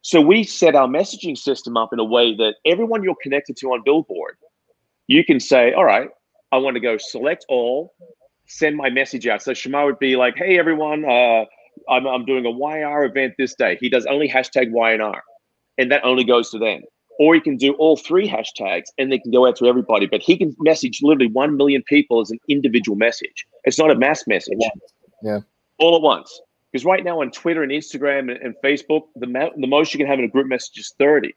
So we set our messaging system up in a way that everyone you're connected to on BILDBORD, you can say, all right, I want to go select all, send my message out. So Shemar would be like, hey, everyone, uh, I'm, I'm doing a Y R event this day. He does only hashtag Y and R, and that only goes to them. Or he can do all three hashtags, and they can go out to everybody. But he can message literally one million people as an individual message. It's not a mass message. Yeah, all at once. Because right now on Twitter and Instagram and, and Facebook, the, the most you can have in a group message is thirty.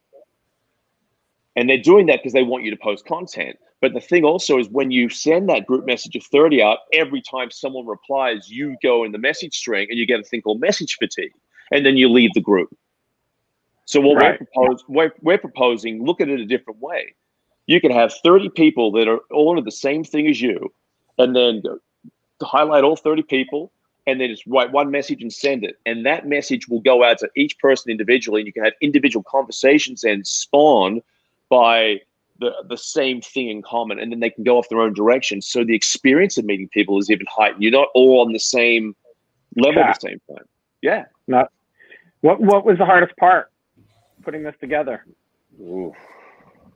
And they're doing that because they want you to post content. But the thing also is, when you send that group message of thirty out, every time someone replies, you go in the message string and you get a thing called message fatigue. And then you leave the group. So what right. we're, propose, we're, we're proposing, look at it a different way. You can have thirty people that are all into the same thing as you, and then go, highlight all thirty people, and then just write one message and send it. And that message will go out to each person individually, and you can have individual conversations and spawn by the, the same thing in common, and then they can go off their own direction. So the experience of meeting people is even heightened. You're not all on the same level yeah. at the same time. Yeah. Not, what, what was the hardest part, putting this together? Ooh.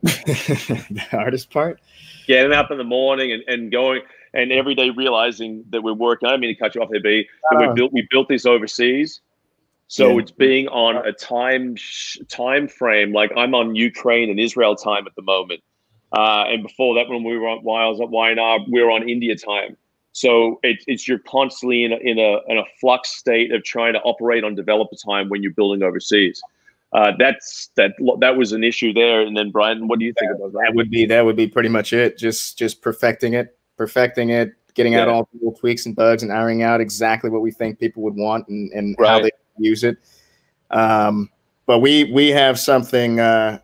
The hardest part? Getting up in the morning and, and going – and every day realizing that we're working, I don't mean to cut you off there, B, but oh. we built we built this overseas. So yeah. it's being on a time time frame, like I'm on Ukraine and Israel time at the moment. Uh, and before that, when we were on, while I was at Y and R, we were on India time. So it's, it's you're constantly in a, in, a, in a flux state of trying to operate on developer time when you're building overseas. Uh, that's that. That was an issue there. And then, Brian, what do you think that, about that? That would be that would be pretty much it. Just just perfecting it. perfecting it, getting yeah. out all the little tweaks and bugs and ironing out exactly what we think people would want and, and right. how they use it. Um, but we, we have something, uh,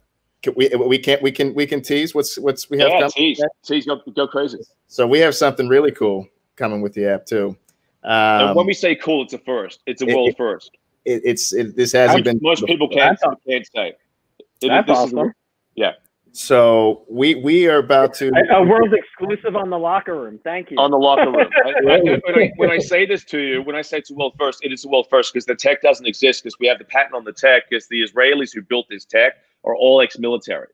we, we can't, we can, we can tease what's, what's, we have. Yeah, tease, tease, go, go crazy. So we have something really cool coming with the app too. Um, and when we say cool, it's a first, it's a world it, first. It, it's, it, this hasn't Which been, most people can't, can't say. It, that's this awesome. Is, yeah. So we we are about to a world exclusive on The Locker Room. Thank you. On The Locker Room. I, I, when, I, when I say this to you, when I say it's a world first, it is a world first because the tech doesn't exist. Because we have the patent on the tech. Because the Israelis who built this tech are all ex-military.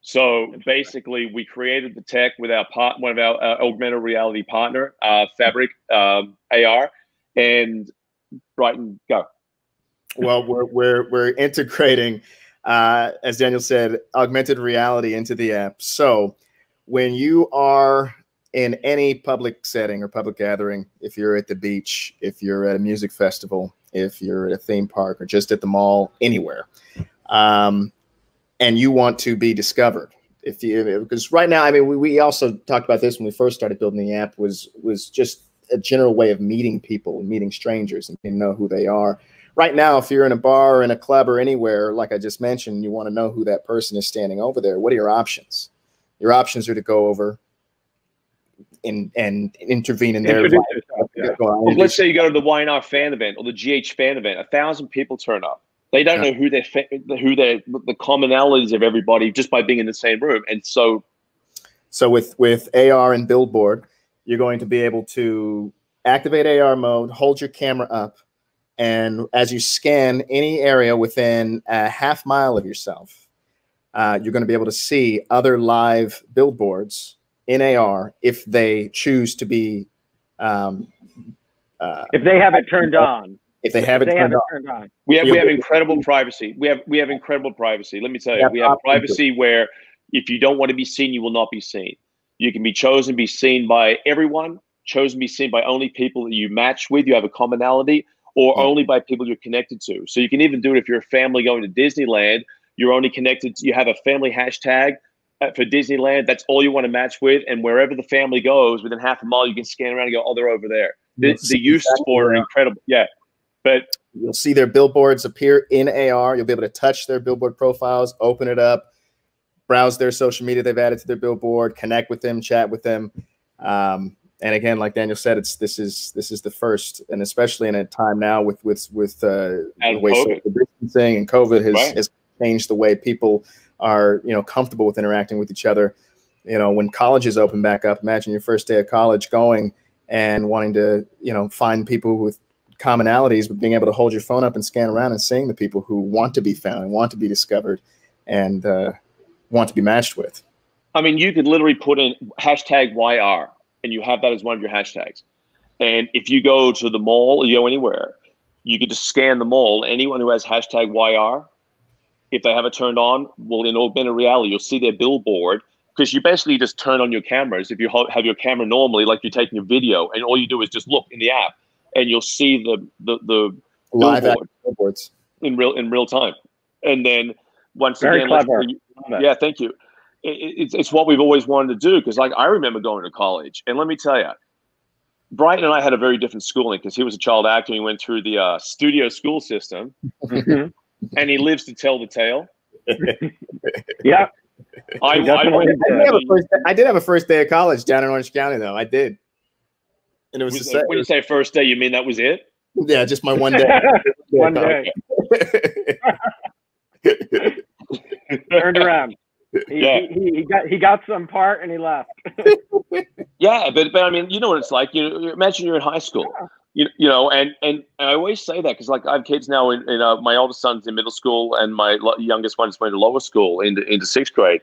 So basically, we created the tech with our part, one of our uh, augmented reality partner, uh, Fabric um, A R, and Bryton go. Well, we're we're we're integrating. Uh, as Daniel said, augmented reality into the app. So when you are in any public setting or public gathering, if you're at the beach, if you're at a music festival, if you're at a theme park or just at the mall, anywhere, um, and you want to be discovered, if you, because right now, I mean, we, we also talked about this when we first started building the app was, was just a general way of meeting people and meeting strangers and know who they are. Right now, if you're in a bar or in a club or anywhere, like I just mentioned, you want to know who that person is standing over there. What are your options? Your options are to go over and, and intervene in their life. Yeah. Well, let's say you go to the Y and R fan event or the G H fan event. A thousand people turn up. They don't yeah. know who their who their the commonalities of everybody just by being in the same room. And so, so with with A R and BILDBORD, you're going to be able to activate A R mode, hold your camera up. And as you scan any area within a half mile of yourself, uh, you're going to be able to see other live billboards in A R if they choose to be. Um, uh, if they have it turned on. If they have it, they turned, have it on. turned on. We have, we have incredible privacy. We have, we have incredible privacy. Let me tell you, yeah, we have privacy where if you don't want to be seen, you will not be seen. You can be chosen, be seen by everyone, chosen, be seen by only people that you match with. You have a commonality. Or only by people you're connected to. So you can even do it if you're a family going to Disneyland. You're only connected. You have a family hashtag for Disneyland. That's all you want to match with. And wherever the family goes, within half a mile, you can scan around and go, "Oh, they're over there." The, the uses for it are incredible. Yeah, but you'll see their billboards appear in A R. You'll be able to touch their billboard profiles, open it up, browse their social media they've added to their billboard, connect with them, chat with them. Um, And again, like Daniel said, it's this is this is the first, and especially in a time now with with with uh, the way social distancing and COVID has, right. has changed the way people are you know comfortable with interacting with each other. You know, when colleges open back up, imagine your first day of college going and wanting to you know find people with commonalities, but being able to hold your phone up and scan around and seeing the people who want to be found and want to be discovered and uh, want to be matched with. I mean, you could literally put in hashtag Y R. And you have that as one of your hashtags. And if you go to the mall or you go anywhere, you could just scan the mall. Anyone who has hashtag Y R, if they have it turned on, well, in augmented reality, you'll see their billboard because you basically just turn on your cameras. If you have your camera normally, like you're taking a video, and all you do is just look in the app, and you'll see the the, the live billboard billboards in real in real time. And then once Very again, clever. Let's, yeah, thank you. It's, it's what we've always wanted to do because, like, I remember going to college. And let me tell you, Bryton and I had a very different schooling because he was a child actor. He went through the uh, studio school system, and he lives to tell the tale. yeah. I, I, I, I, did have a first, I did have a first day of college down in Orange County, though. I did. And it was, was the same. When you say first day, you mean that was it? Yeah, just my one day. One day. Turned around. He, yeah. he, he got he got some part and he left. Yeah, but but I mean, you know what it's like. You imagine you're in high school. Yeah. You, you know, and, and and I always say that because, like, I have kids now. In, in uh, my oldest son's in middle school, and my youngest one's going to lower school into into sixth grade.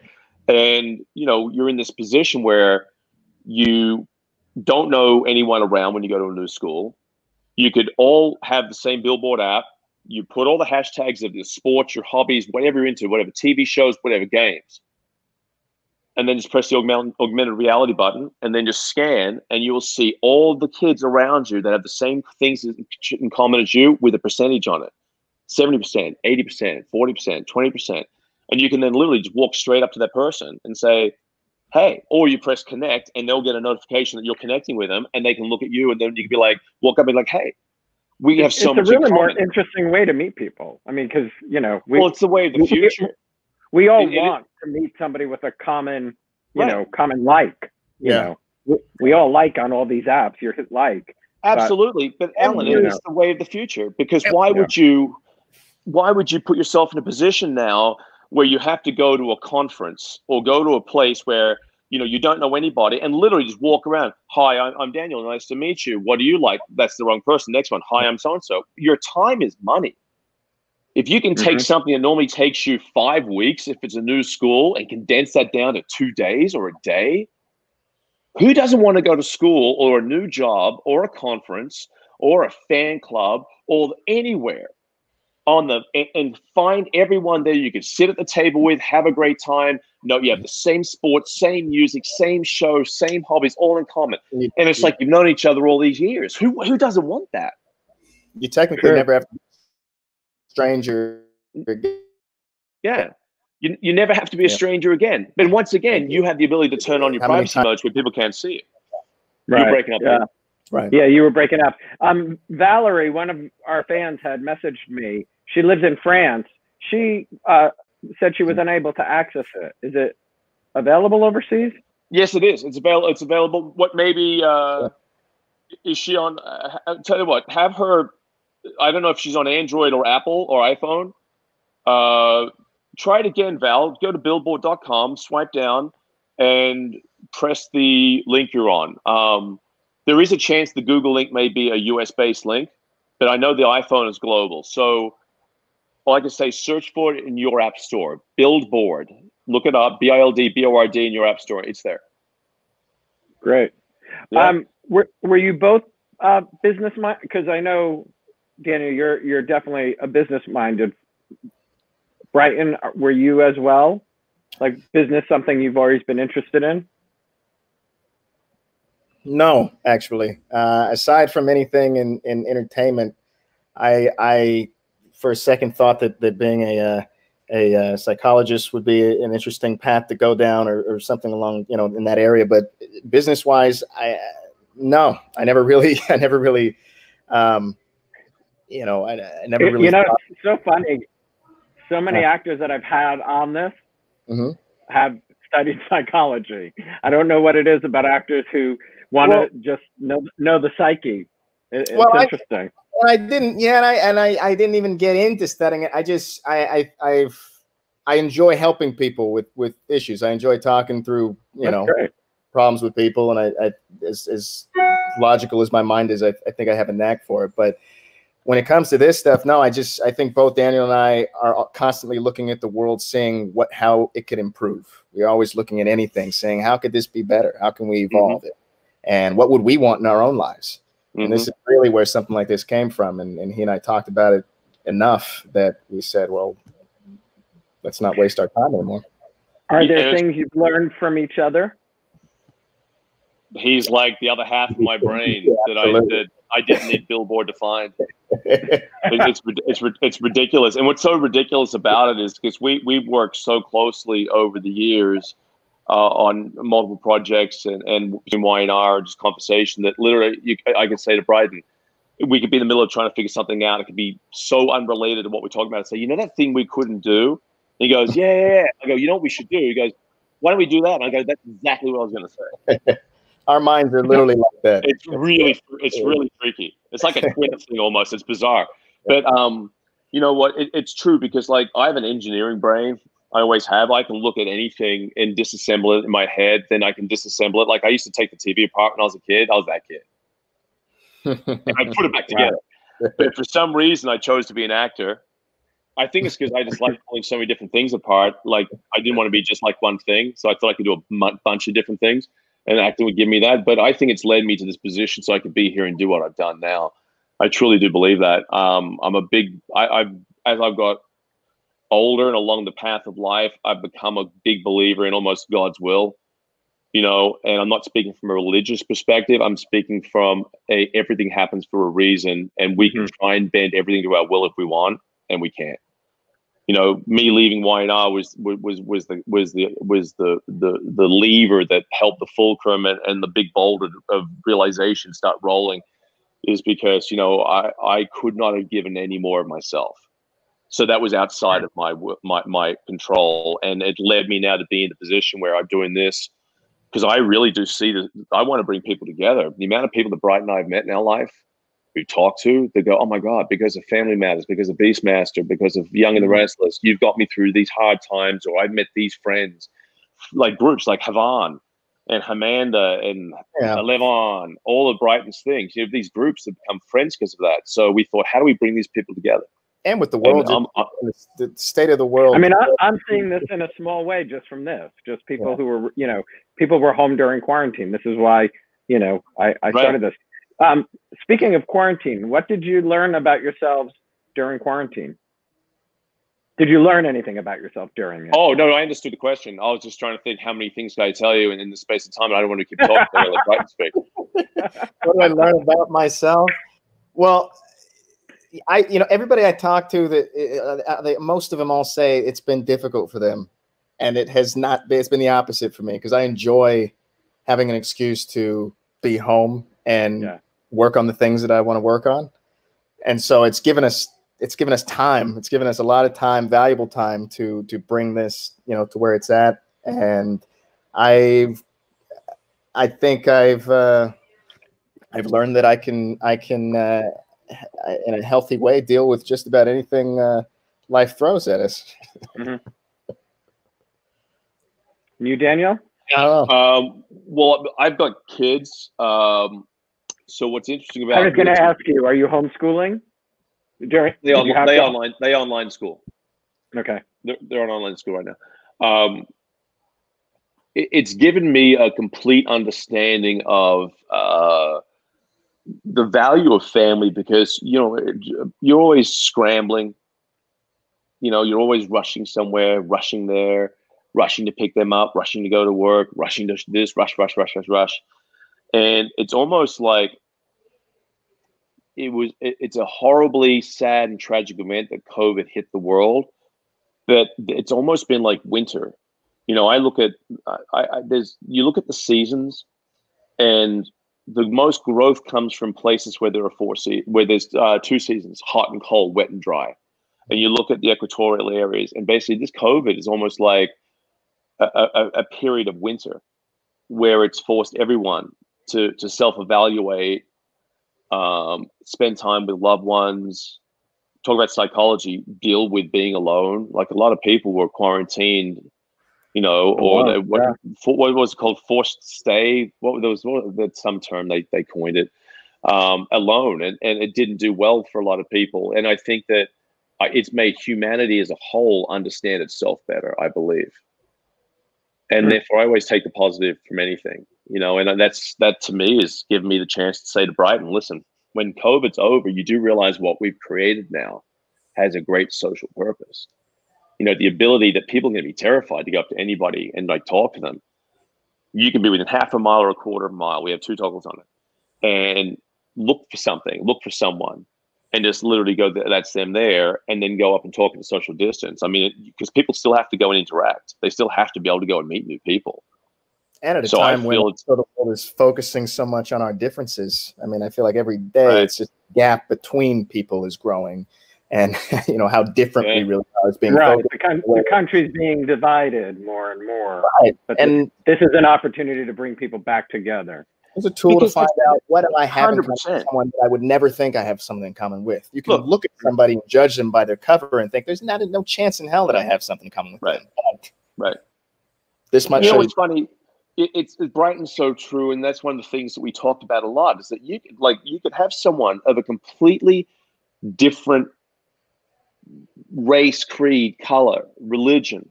And you know, you're in this position where you don't know anyone around when you go to a new school. You could all have the same Billboard app. You put all the hashtags of your sports, your hobbies, whatever you're into, whatever T V shows, whatever games, and then just press the augment, augmented reality button, and then just scan, and you will see all the kids around you that have the same things in common as you with a percentage on it, seventy percent, eighty percent, forty percent, twenty percent. And you can then literally just walk straight up to that person and say, hey, or you press connect, and they'll get a notification that you're connecting with them, and they can look at you, and then you can be like, walk up and be like, hey, we have so much in common. It's a really more interesting way to meet people. I mean, because, you know, we, well, it's the way of the future. We all it, want it, to meet somebody with a common, you right. know, common like. You yeah. know, we, we all like on all these apps. You're like, absolutely. But, but Alan, it know. is the way of the future. Because why yeah. would you, why would you put yourself in a position now where you have to go to a conference or go to a place where, you know, you don't know anybody, and literally just walk around. Hi, I'm, I'm Daniel. Nice to meet you. What do you like? That's the wrong person. Next one. Hi, I'm so-and-so. Your time is money. If you can take mm-hmm. something that normally takes you five weeks, if it's a new school, and condense that down to two days or a day, who doesn't want to go to school or a new job or a conference or a fan club or anywhere on the and, and find everyone there you can sit at the table with, have a great time. No, you have the same sport, same music, same show, same hobbies, all in common. And, you, and it's you, like you've known each other all these years. Who who doesn't want that? You technically sure. never have to be a stranger again. Yeah. You, you never have to be yeah. a stranger again. But once again, you have the ability to turn on your How privacy mode where people can't see it. Right. You're breaking up. Yeah. There. Right. Yeah, you were breaking up. Um, Valerie, one of our fans, had messaged me. She lives in France. She uh, said she was unable to access it. Is it available overseas? Yes, it is. It's available. It's available. What maybe uh, is she on? Uh, I'll tell you what. Have her. I don't know if she's on Android or Apple or iPhone. Uh, try it again, Val. Go to billboard dot com. Swipe down and press the link you're on. Um, There is a chance the Google link may be a U S-based link, but I know the iPhone is global. So, like I say, search for it in your app store. BILDBORD. Look it up. B I L D B O R D in your app store. It's there. Great. Yeah. Um, were were you both uh, business-minded? Because I know, Daniel, you're you're definitely a business-minded. Bryton, were you as well? Like, business something you've always been interested in? No, actually, uh, aside from anything in, in entertainment, I, I for a second thought that, that being a, uh, a uh, psychologist would be an interesting path to go down, or, or something along, you know, in that area. But business wise, I, no, I never really, I never really, um, you know, I, I never really, you know, thought. It's so funny. So many uh, actors that I've had on this mm-hmm. have studied psychology. I don't know what it is about actors who want to well, just know know the psyche. It, it's well, interesting. I, I didn't, yeah, and I and I, I didn't even get into studying it. I just I, I I've I enjoy helping people with with issues. I enjoy talking through you That's know great. problems with people, and I, I as as logical as my mind is, I, I think I have a knack for it. But when it comes to this stuff, no, I just I think both Daniel and I are constantly looking at the world, seeing what how it could improve. We're always looking at anything, saying how could this be better? How can we evolve mm-hmm. it? And what would we want in our own lives? Mm-hmm. And this is really where something like this came from. And, and he and I talked about it enough that we said, well, let's not waste our time anymore. Are there things you've learned from each other? He's like the other half of my brain yeah, that I that I didn't need Billboard to find. It, it's, it's, it's ridiculous. And what's so ridiculous about it is because we, we've worked so closely over the years Uh, on multiple projects and, and in Y and R, just conversation that literally you, I can say to Bryton, we could be in the middle of trying to figure something out. It could be so unrelated to what we're talking about. I say, you know, that thing we couldn't do? And he goes, yeah, yeah, yeah. I go, you know what we should do? He goes, why don't we do that? And I go, that's exactly what I was going to say. Our minds are literally like that. It's really, it's really freaky. It's like a twin thing almost. It's bizarre. But um, you know what? It, it's true because like I have an engineering brain. I always have. I can look at anything and disassemble it in my head. Then I can disassemble it. Like I used to take the T V apart when I was a kid. I was that kid. And I put it back together. But for some reason, I chose to be an actor. I think it's because I just like pulling so many different things apart. Like I didn't want to be just like one thing. So I thought I could do a bunch of different things. And acting would give me that. But I think it's led me to this position so I could be here and do what I've done now. I truly do believe that. Um, I'm a big, I, I've, as I've got older and along the path of life, I've become a big believer in almost God's will, you know, and I'm not speaking from a religious perspective. I'm speaking from a, everything happens for a reason, and we can try and bend everything to our will if we want, and we can't. You know, me leaving Y and R was was was the was the was the the the lever that helped the fulcrum and, and the big boulder of realization start rolling, is because you know I I could not have given any more of myself, so that was outside of my my my control, and it led me now to be in the position where I'm doing this because I really do see that I want to bring people together. The amount of people that Bryton and I have met in our life, who talk to, they go, oh my God, because of Family Matters, because of Beastmaster, because of Young and the Restless, you've got me through these hard times, or I've met these friends, like groups like Havan and Hamanda and yeah. Levon, all of Brighton's things. You know, these groups have become friends because of that. So we thought, how do we bring these people together? And with the world, and, um, in the state of the world. I mean, I, I'm seeing this in a small way just from this, just people yeah. who were, you know, people were home during quarantine. This is why, you know, I, I started right. this. Um, speaking of quarantine, what did you learn about yourselves during quarantine? Did you learn anything about yourself during it? Oh, no, no, I understood the question. I was just trying to think how many things did I tell you in, in the space of time, and I don't want to keep talking about like Brighton speak. What did I learn about myself? Well, I, you know, everybody I talk to, that uh, they, most of them all say it's been difficult for them, and it has not been, it's been the opposite for me, because I enjoy having an excuse to be home and yeah. work on the things that I want to work on. And so it's given us, it's given us time. It's given us a lot of time, valuable time to, to bring this, you know, to where it's at. And I've, I think I've, uh, I've learned that I can, I can, uh, in a healthy way, deal with just about anything uh, life throws at us. Mm-hmm. You, Daniel? I don't know. Um, well, I've got kids. Um, So what's interesting about I was going to ask you, are you homeschooling? During, they on, you they online they online school. Okay, they're, they're on online school right now. Um, it, it's given me a complete understanding of uh, the value of family, because you know you're always scrambling. You know, you're always rushing somewhere, rushing there, rushing to pick them up, rushing to go to work, rushing to this, rush, rush, rush, rush, rush, and it's almost like. It was. It, it's a horribly sad and tragic event that COVID hit the world, but it's almost been like winter. You know, I look at, I, I, there's you look at the seasons, and the most growth comes from places where there are four se where there's uh, two seasons: hot and cold, wet and dry. And you look at the equatorial areas, and basically this COVID is almost like a, a, a period of winter, where it's forced everyone to to self-evaluate. Um, spend time with loved ones, talk about psychology, deal with being alone. Like a lot of people were quarantined, you know, or oh, they, what, yeah. for, what was it called? Forced stay. What was that? Some term they, they coined it, um, alone. And, and it didn't do well for a lot of people. And I think that uh, it's made humanity as a whole understand itself better, I believe. And therefore, I always take the positive from anything, you know, and that's that to me is giving me the chance to say to Bryton, listen, when COVID's over, you do realize what we've created now has a great social purpose. You know, the ability that people are going to be terrified to go up to anybody and like talk to them. You can be within half a mile or a quarter of a mile. We have two toggles on it, and look for something, look for someone, and just literally go, that's them there, and then go up and talk at a social distance. I mean, because people still have to go and interact. They still have to be able to go and meet new people. And at a so time when the sort of world is focusing so much on our differences, I mean, I feel like every day right. it's just the gap between people is growing, and you know how different yeah. we really are. It's being right. The, con the country's being divided more and more. Right. But and this, this is an opportunity to bring people back together. It's a tool because to find out what am I having in common with someone that I would never think I have something in common with. You can look, look at somebody and judge them by their cover and think there's not no chance in hell that I have something in common with right. them. But right. This much. You know what's funny? It, it's it, Brighton's so true, and that's one of the things that we talked about a lot. Is that you could like you could have someone of a completely different race, creed, color, religion.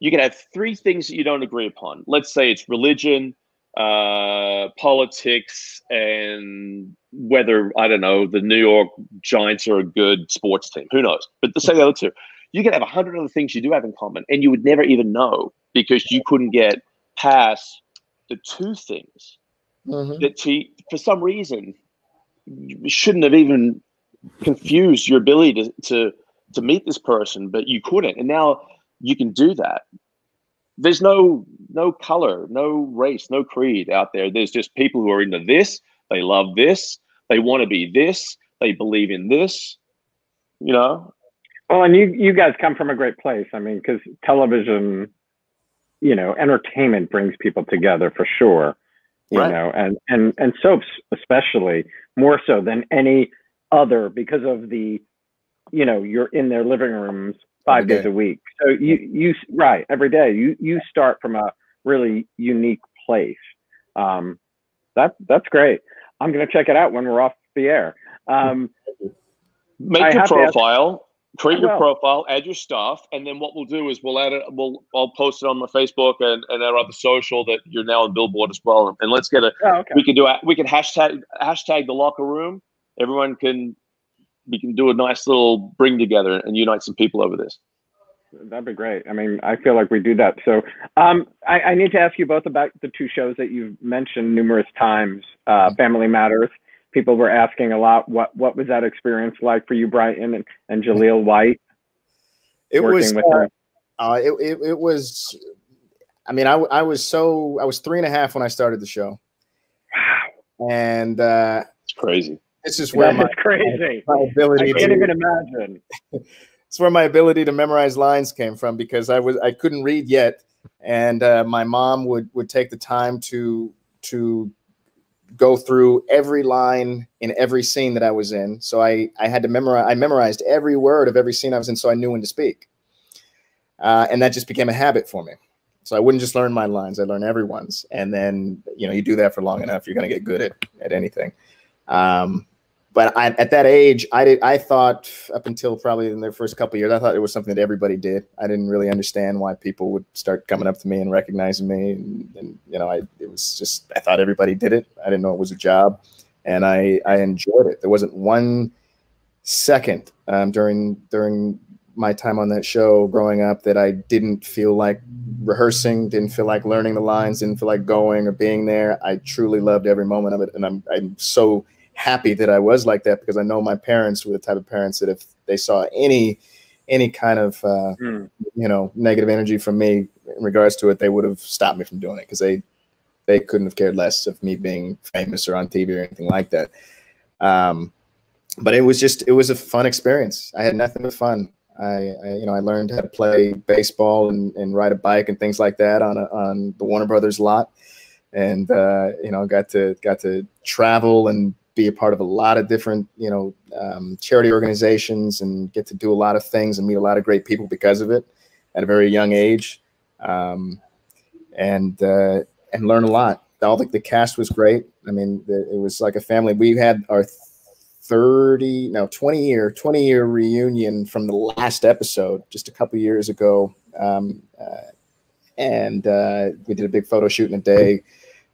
You can have three things that you don't agree upon. Let's say it's religion, uh, politics, and whether, I don't know, the New York Giants are a good sports team. Who knows? But let's say the other two. You can have a hundred other things you do have in common, and you would never even know because you couldn't get past the two things mm-hmm. that she, for some reason, shouldn't have even confused your ability to, to, to meet this person, but you couldn't. And now you can do that. There's no no color, no race, no creed out there. There's just people who are into this. They love this. They want to be this. They believe in this, you know? Well, and you, you guys come from a great place. I mean, because television, you know, entertainment brings people together for sure, you right. know, and, and, and soaps especially, more so than any other because of the, you know, you're in their living rooms five days a week. So you, you, right. Every day you, you start from a really unique place. Um, that that's great. I'm going to check it out when we're off the air. Um, Make your profile, create your profile, add your stuff. And then what we'll do is we'll add it. We'll, I'll post it on my Facebook and, and our other social that you're now on Billboard as well. And let's get a, oh, okay. we can do a, we can hashtag, hashtag the locker room. Everyone can, we can do a nice little bring together and unite some people over this. That'd be great. I mean, I feel like we do that. So um, I, I need to ask you both about the two shows that you've mentioned numerous times, uh, Family Matters. People were asking a lot, what what was that experience like for you, Bryton, and, and Jaleel White? It was, with uh, uh, it, it, it was, I mean, I, I was so, I was three and a half when I started the show. Wow. And uh, it's crazy. This is where my, crazy. my ability I can't to, even imagine. It's where my ability to memorize lines came from because I was I couldn't read yet, and uh, my mom would would take the time to to go through every line in every scene that I was in. So I I had to memorize. I memorized every word of every scene I was in, so I knew when to speak, uh, and that just became a habit for me. So I wouldn't just learn my lines; I learned everyone's, and then you know you do that for long enough, you're going to get good at at anything. Um, But I, at that age, I did. I thought up until probably in their first couple of years, I thought it was something that everybody did. I didn't really understand why people would start coming up to me and recognizing me, and, and you know, I it was just I thought everybody did it. I didn't know it was a job, and I I enjoyed it. There wasn't one second um, during during my time on that show growing up that I didn't feel like rehearsing, didn't feel like learning the lines, didn't feel like going or being there. I truly loved every moment of it, and I'm I'm so happy that I was like that because I know my parents were the type of parents that if they saw any any kind of uh, mm. you know negative energy from me in regards to it, they would have stopped me from doing it because they they couldn't have cared less of me being famous or on T V or anything like that. Um, but it was just it was a fun experience. I had nothing but fun. I, I you know I learned how to play baseball and, and ride a bike and things like that on a, on the Warner Brothers lot, and uh, you know got to got to travel and be a part of a lot of different, you know, um, charity organizations and get to do a lot of things and meet a lot of great people because of it at a very young age, um, and uh, and learn a lot. All the, the cast was great. I mean, the, it was like a family. We had our thirty, no, twenty year, twenty year reunion from the last episode just a couple years ago, um, uh, and uh, we did a big photo shoot in a day.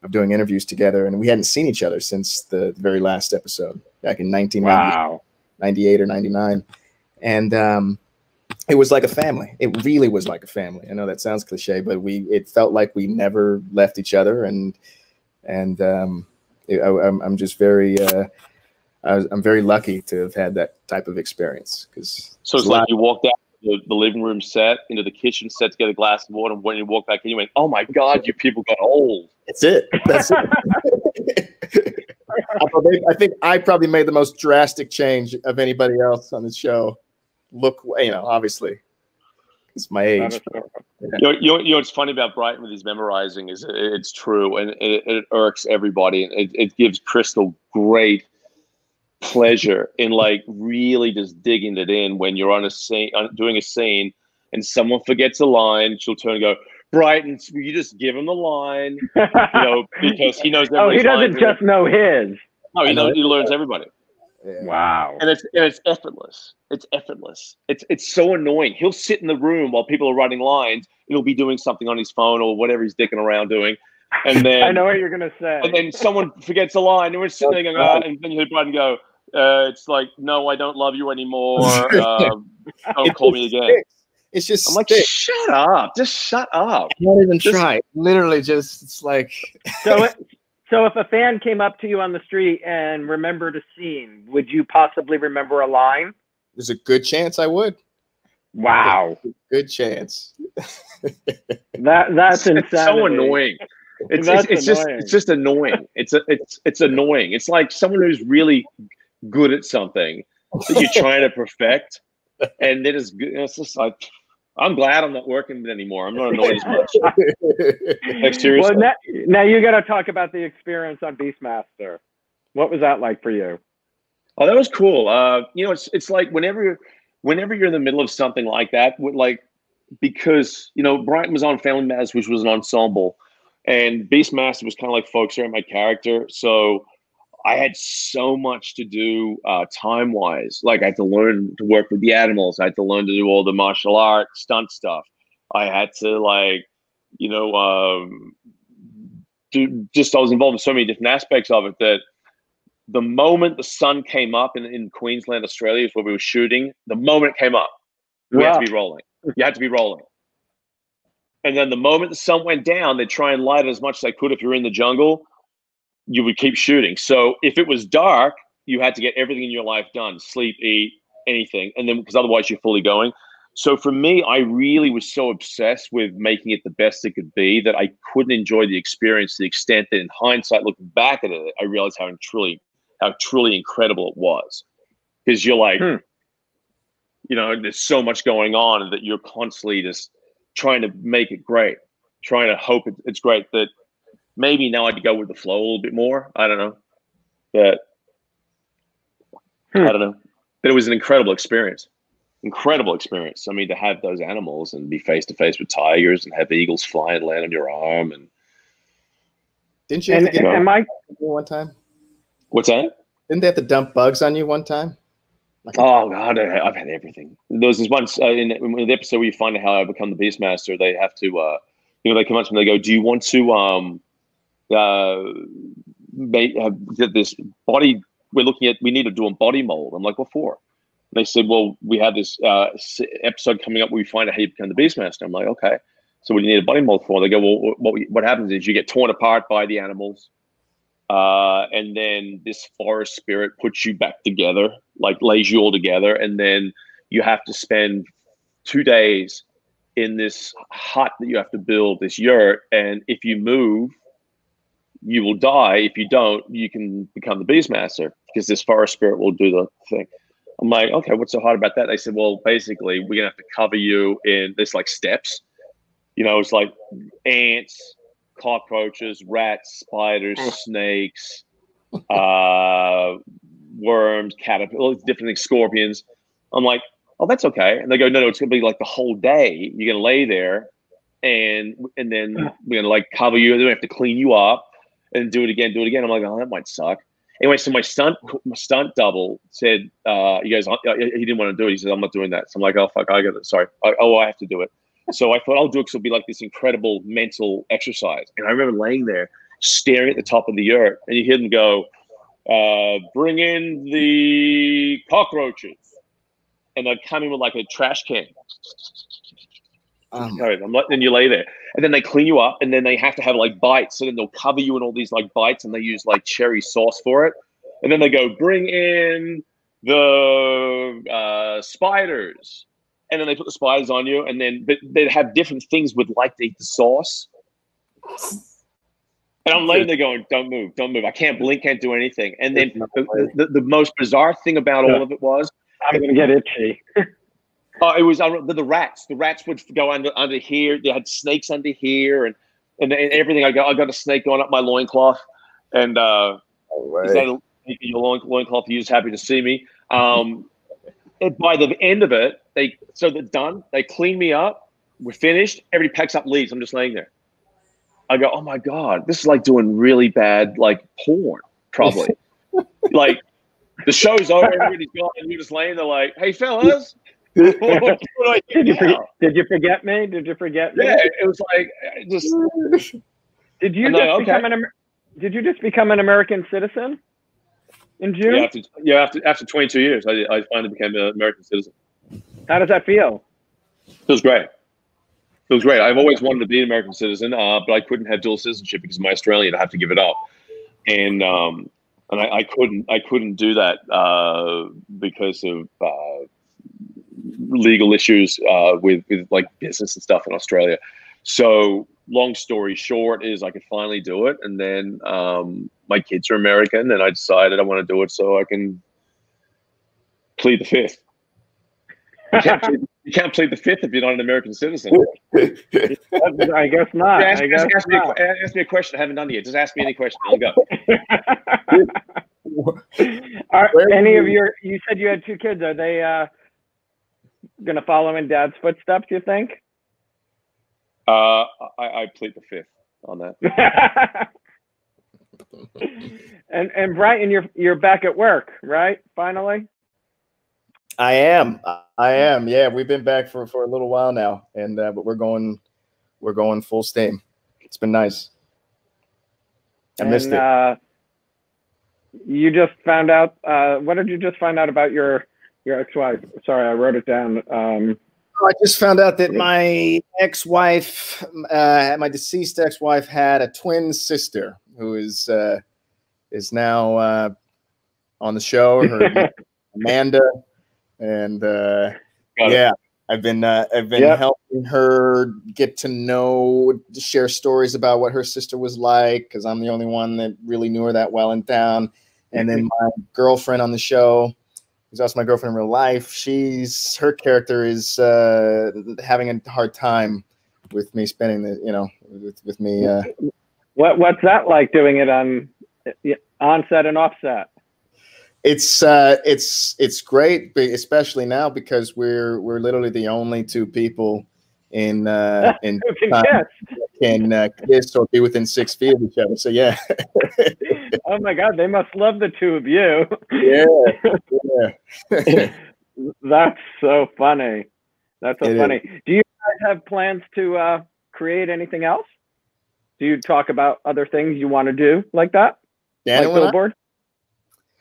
Of doing interviews together, and we hadn't seen each other since the very last episode back in nineteen ninety-eight wow. or ninety-nine, and um, it was like a family. It really was like a family. I know that sounds cliche, but we it felt like we never left each other, and and um, it, I, I'm I'm just very uh, I was, I'm very lucky to have had that type of experience because so it's like you walked out the, the living room set into the kitchen set to get a glass of water, and when you walk back in, you went, "Oh my God, you people got old." That's it. That's it. I, probably, I think I probably made the most drastic change of anybody else on the show. Look, you know, obviously. It's my age. You know, you know what's funny about Bryton with his memorizing is it, it's true, and it, it irks everybody. It, it gives Crystal great pleasure in like really just digging it in when you're on a scene, doing a scene, and someone forgets a line. She'll turn and go, Bryton, you just give him the line, you know, because he knows. Oh, he doesn't line. just know his. No, he knows. He learns everybody. Yeah. Wow. And it's and it's effortless. It's effortless. It's it's so annoying. He'll sit in the room while people are writing lines. He'll be doing something on his phone or whatever he's dicking around doing. And then I know what you're gonna say. And then someone forgets a line, and we're sitting there going, oh, and then you hear Bryton go, uh, it's like, no, I don't love you anymore. Um, don't call me again. Sick. It's just I'm like, sick. shut up. Just shut up. I'm not even just, try. Literally just it's like so it So if a fan came up to you on the street and remembered a scene, would you possibly remember a line? There's a good chance I would. Wow. Good chance. that that's insanity. It's so annoying. It's it's, it's annoying. just it's just annoying. It's a, it's it's annoying. It's like someone who's really good at something that you're trying to perfect, and then it's good. It's just like, I'm glad I'm not working anymore. I'm not annoyed as much. Like, seriously. Well, now, now you got to talk about the experience on Beastmaster. What was that like for you? Oh, that was cool. Uh, you know, it's it's like whenever, whenever you're in the middle of something like that, like because you know Bryton was on Family Matters, which was an ensemble, and Beastmaster was kind of like focused around my character. So I had so much to do uh, time-wise. Like I had to learn to work with the animals. I had to learn to do all the martial art stunt stuff. I had to like, you know, um, do, just I was involved in so many different aspects of it that the moment the sun came up in, in Queensland, Australia is where we were shooting, the moment it came up, we wow. had to be rolling. You had to be rolling. And then the moment the sun went down, they'd try and light it as much as they could if you're in the jungle. You would keep shooting. So if it was dark, you had to get everything in your life done, sleep, eat, anything. And then, because otherwise you're fully going. So for me, I really was so obsessed with making it the best it could be that I couldn't enjoy the experience to the extent that in hindsight, looking back at it, I realized how truly, how truly incredible it was. Because you're like, hmm. you know, there's so much going on that you're constantly just trying to make it great, trying to hope it, it's great that, maybe now I'd go with the flow a little bit more. I don't know. But hmm. I don't know. But it was an incredible experience. Incredible experience. I mean, to have those animals and be face to face with tigers and have eagles fly and land on your arm. And didn't you have and, to get and, and one time? What's that? Didn't they have to dump bugs on you one time? Like oh God, I've had everything. There was this once uh, in, in the episode where you find out how I become the Beastmaster. They have to, uh, you know, they come up to me and they go, "Do you want to?" Um, Uh, they have this body. We're looking at. We need to do a body mold. I'm like, what for? And they said, well, we have this uh, episode coming up where we find out how you become the Beastmaster. I'm like, okay. So what do you need a body mold for? They go, well, what what happens is you get torn apart by the animals, uh, and then this forest spirit puts you back together, like lays you all together, and then you have to spend two days in this hut that you have to build, this yurt, and if you move, you will die. If you don't, you can become the Beastmaster because this forest spirit will do the thing. I'm like, okay, what's so hard about that? They said, well, basically, we're gonna have to cover you in this like steps. You know, it's like ants, cockroaches, rats, spiders, snakes, uh, worms, caterpillars, different things, scorpions. I'm like, oh, that's okay. And they go, no, no, it's gonna be like the whole day. You're gonna lay there, and and then we're gonna like cover you, and then we have to clean you up. And do it again, do it again. I'm like, oh, that might suck. Anyway, so my stunt, my stunt double said, uh, "You guys," he didn't want to do it. He said, "I'm not doing that." So I'm like, "Oh fuck, I got it. Sorry. I, oh, I have to do it." So I thought I'll do it because it'll be like this incredible mental exercise. And I remember laying there, staring at the top of the yurt, and you hear them go, uh, "Bring in the cockroaches," and they'd come in with like a trash can. Um, I'm like, then you lay there, and then they clean you up, and then they have to have like bites. So then they'll cover you in all these like bites, and they use like cherry sauce for it. And then they go, "Bring in the uh, spiders," and then they put the spiders on you, and then but they have different things would like to eat the sauce. And I'm laying there going, "Don't move, don't move. I can't blink, can't do anything." And then the, the, the most bizarre thing about all of it was, I'm going to get itchy. Oh, it was uh, the, the rats. The rats would go under under here. They had snakes under here and and, and everything. I got I got a snake going up my loincloth. And uh, right. Is that a, your loin, loincloth? You're just happy to see me. Um, and by the end of it, they so they're done. They clean me up. We're finished. Everybody packs up, leaves. I'm just laying there. I go, oh my god, this is like doing really bad like porn, probably. Like the show's over, everybody's gone, and you're just laying there, like, hey fellas. What, what do I do did, you forget, did you forget me? Did you forget me? Yeah, it was like just. Did you I'm just like, become okay. an? Did you just become an American citizen in June? Yeah, after, yeah, after, after twenty-two years, I, I finally became an American citizen. How does that feel? It was great. It was great. I've always wanted to be an American citizen, uh, but I couldn't have dual citizenship because my Australian, I have to give it up, and um, and I, I couldn't, I couldn't do that uh, because of. Uh, legal issues uh, with, with like business and stuff in Australia. So long story short is I could finally do it. And then um, my kids are American and I decided I want to do it so I can plead the fifth. You can't, plead, you can't plead the fifth if you're not an American citizen. I guess not. Ask, I guess ask, ask, not. Me a, ask me a question I haven't done yet. Just ask me any question. I'll go. Are, any you? of your, you said you had two kids. Are they, uh, gonna follow in Dad's footsteps, you think? Uh, I, I plead the fifth on that. and and Bryton, you're you're back at work, right? Finally. I am. I am. Yeah, we've been back for for a little while now, and uh, but we're going we're going full steam. It's been nice. I and, missed it. Uh, you just found out. Uh, what did you just find out about your? Your ex-wife. Sorry, I wrote it down. Um, I just found out that my ex-wife, uh, my deceased ex-wife, had a twin sister who is uh, is now uh, on the show. Her Amanda, and uh, yeah, I've been uh, I've been yep. helping her get to know, share stories about what her sister was like, because I'm the only one that really knew her that well in town. And then my girlfriend on the show. That's my girlfriend in real life. She's her character is uh, having a hard time with me spending the, you know, with, with me. Uh, what what's that like doing it on on set and off set? It's uh, it's it's great, especially now because we're we're literally the only two people in uh, in who can kiss. Can uh, kiss or be within six feet of each other. So yeah. Oh my God, they must love the two of you. Yeah, yeah. That's so funny. That's so it funny. Is. Do you guys have plans to uh, create anything else? Do you talk about other things you want to do like that? Daniel like BILDBORD?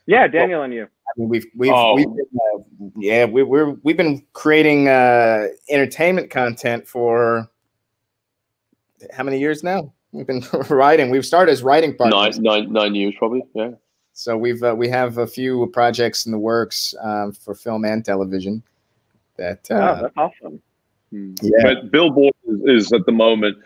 Yeah, Daniel well, and you. I mean, we've we've, oh. we've been, uh, yeah we we're we've been creating uh, entertainment content for how many years now? We've been writing. We've started as writing partners. Nine, nine, nine years probably. Yeah. So we've uh, we have a few projects in the works um, for film and television. That. Uh, oh, that's awesome. Yeah. But BILDBORD is, is at the moment.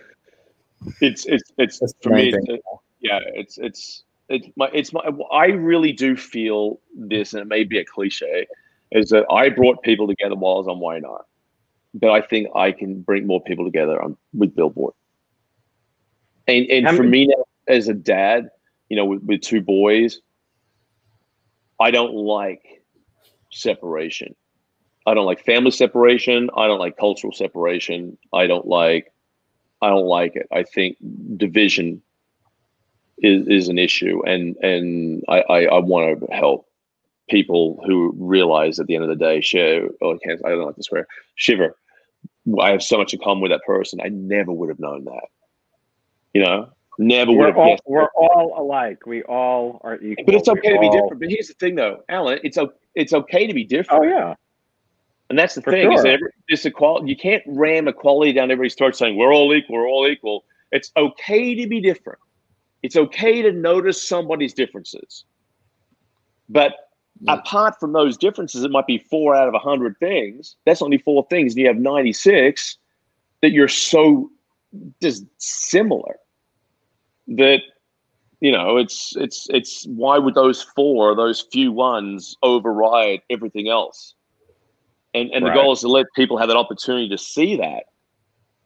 It's it's it's that's for me. It's, yeah. It's it's it's my it's my. I really do feel this, and it may be a cliche, is that I brought people together while I was on Y and R, but I think I can bring more people together on with BILDBORD. And, and for me now, as a dad, you know, with, with two boys, I don't like separation. I don't like family separation. I don't like cultural separation. I don't like, I don't like it. I think division is, is an issue. And, and I, I, I want to help people who realize at the end of the day, shiver, oh, I can't, I don't like to swear, shiver. I have so much in common with that person. I never would have known that. You know, never would have guessed. We're all alike. We all are equal. But it's okay to be different. But here's the thing, though, Alan. It's it's okay to be different. Oh yeah, and that's the thing is that this equality. You can't ram equality down everybody's throat saying we're all equal. We're all equal. It's okay to be different. It's okay to notice somebody's differences. But apart from those differences, it might be four out of a hundred things. That's only four things, and you have ninety-six that you're so. Just similar that, you know, it's, it's, it's why would those four, those few ones override everything else? And, and right. the goal is to let people have that opportunity to see that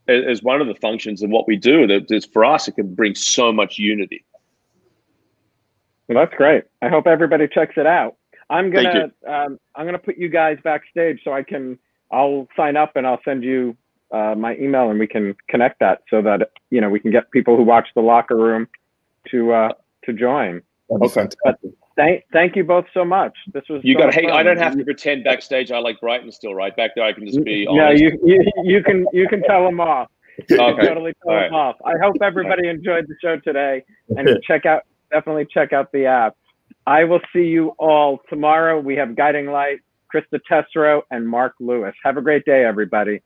as one of the functions of what we do. That is, for us, it can bring so much unity. Well, that's great. I hope everybody checks it out. I'm gonna um, I'm gonna put you guys backstage so I can I'll sign up and I'll send you uh, my email and we can connect that so that you know we can get people who watch The Locher Room to uh, to join. Okay. Thank, thank you both so much. This was you so got. Hey, I don't have to pretend backstage I like Bryton still, right? Back there, I can just be. No, honest. you you you can you can tell them off. You okay. can totally tell All them right. off. I hope everybody enjoyed the show today, and check out definitely check out the app. I will see you all tomorrow. We have Guiding Light, Krista Tessero, and Mark Lewis. Have a great day, everybody.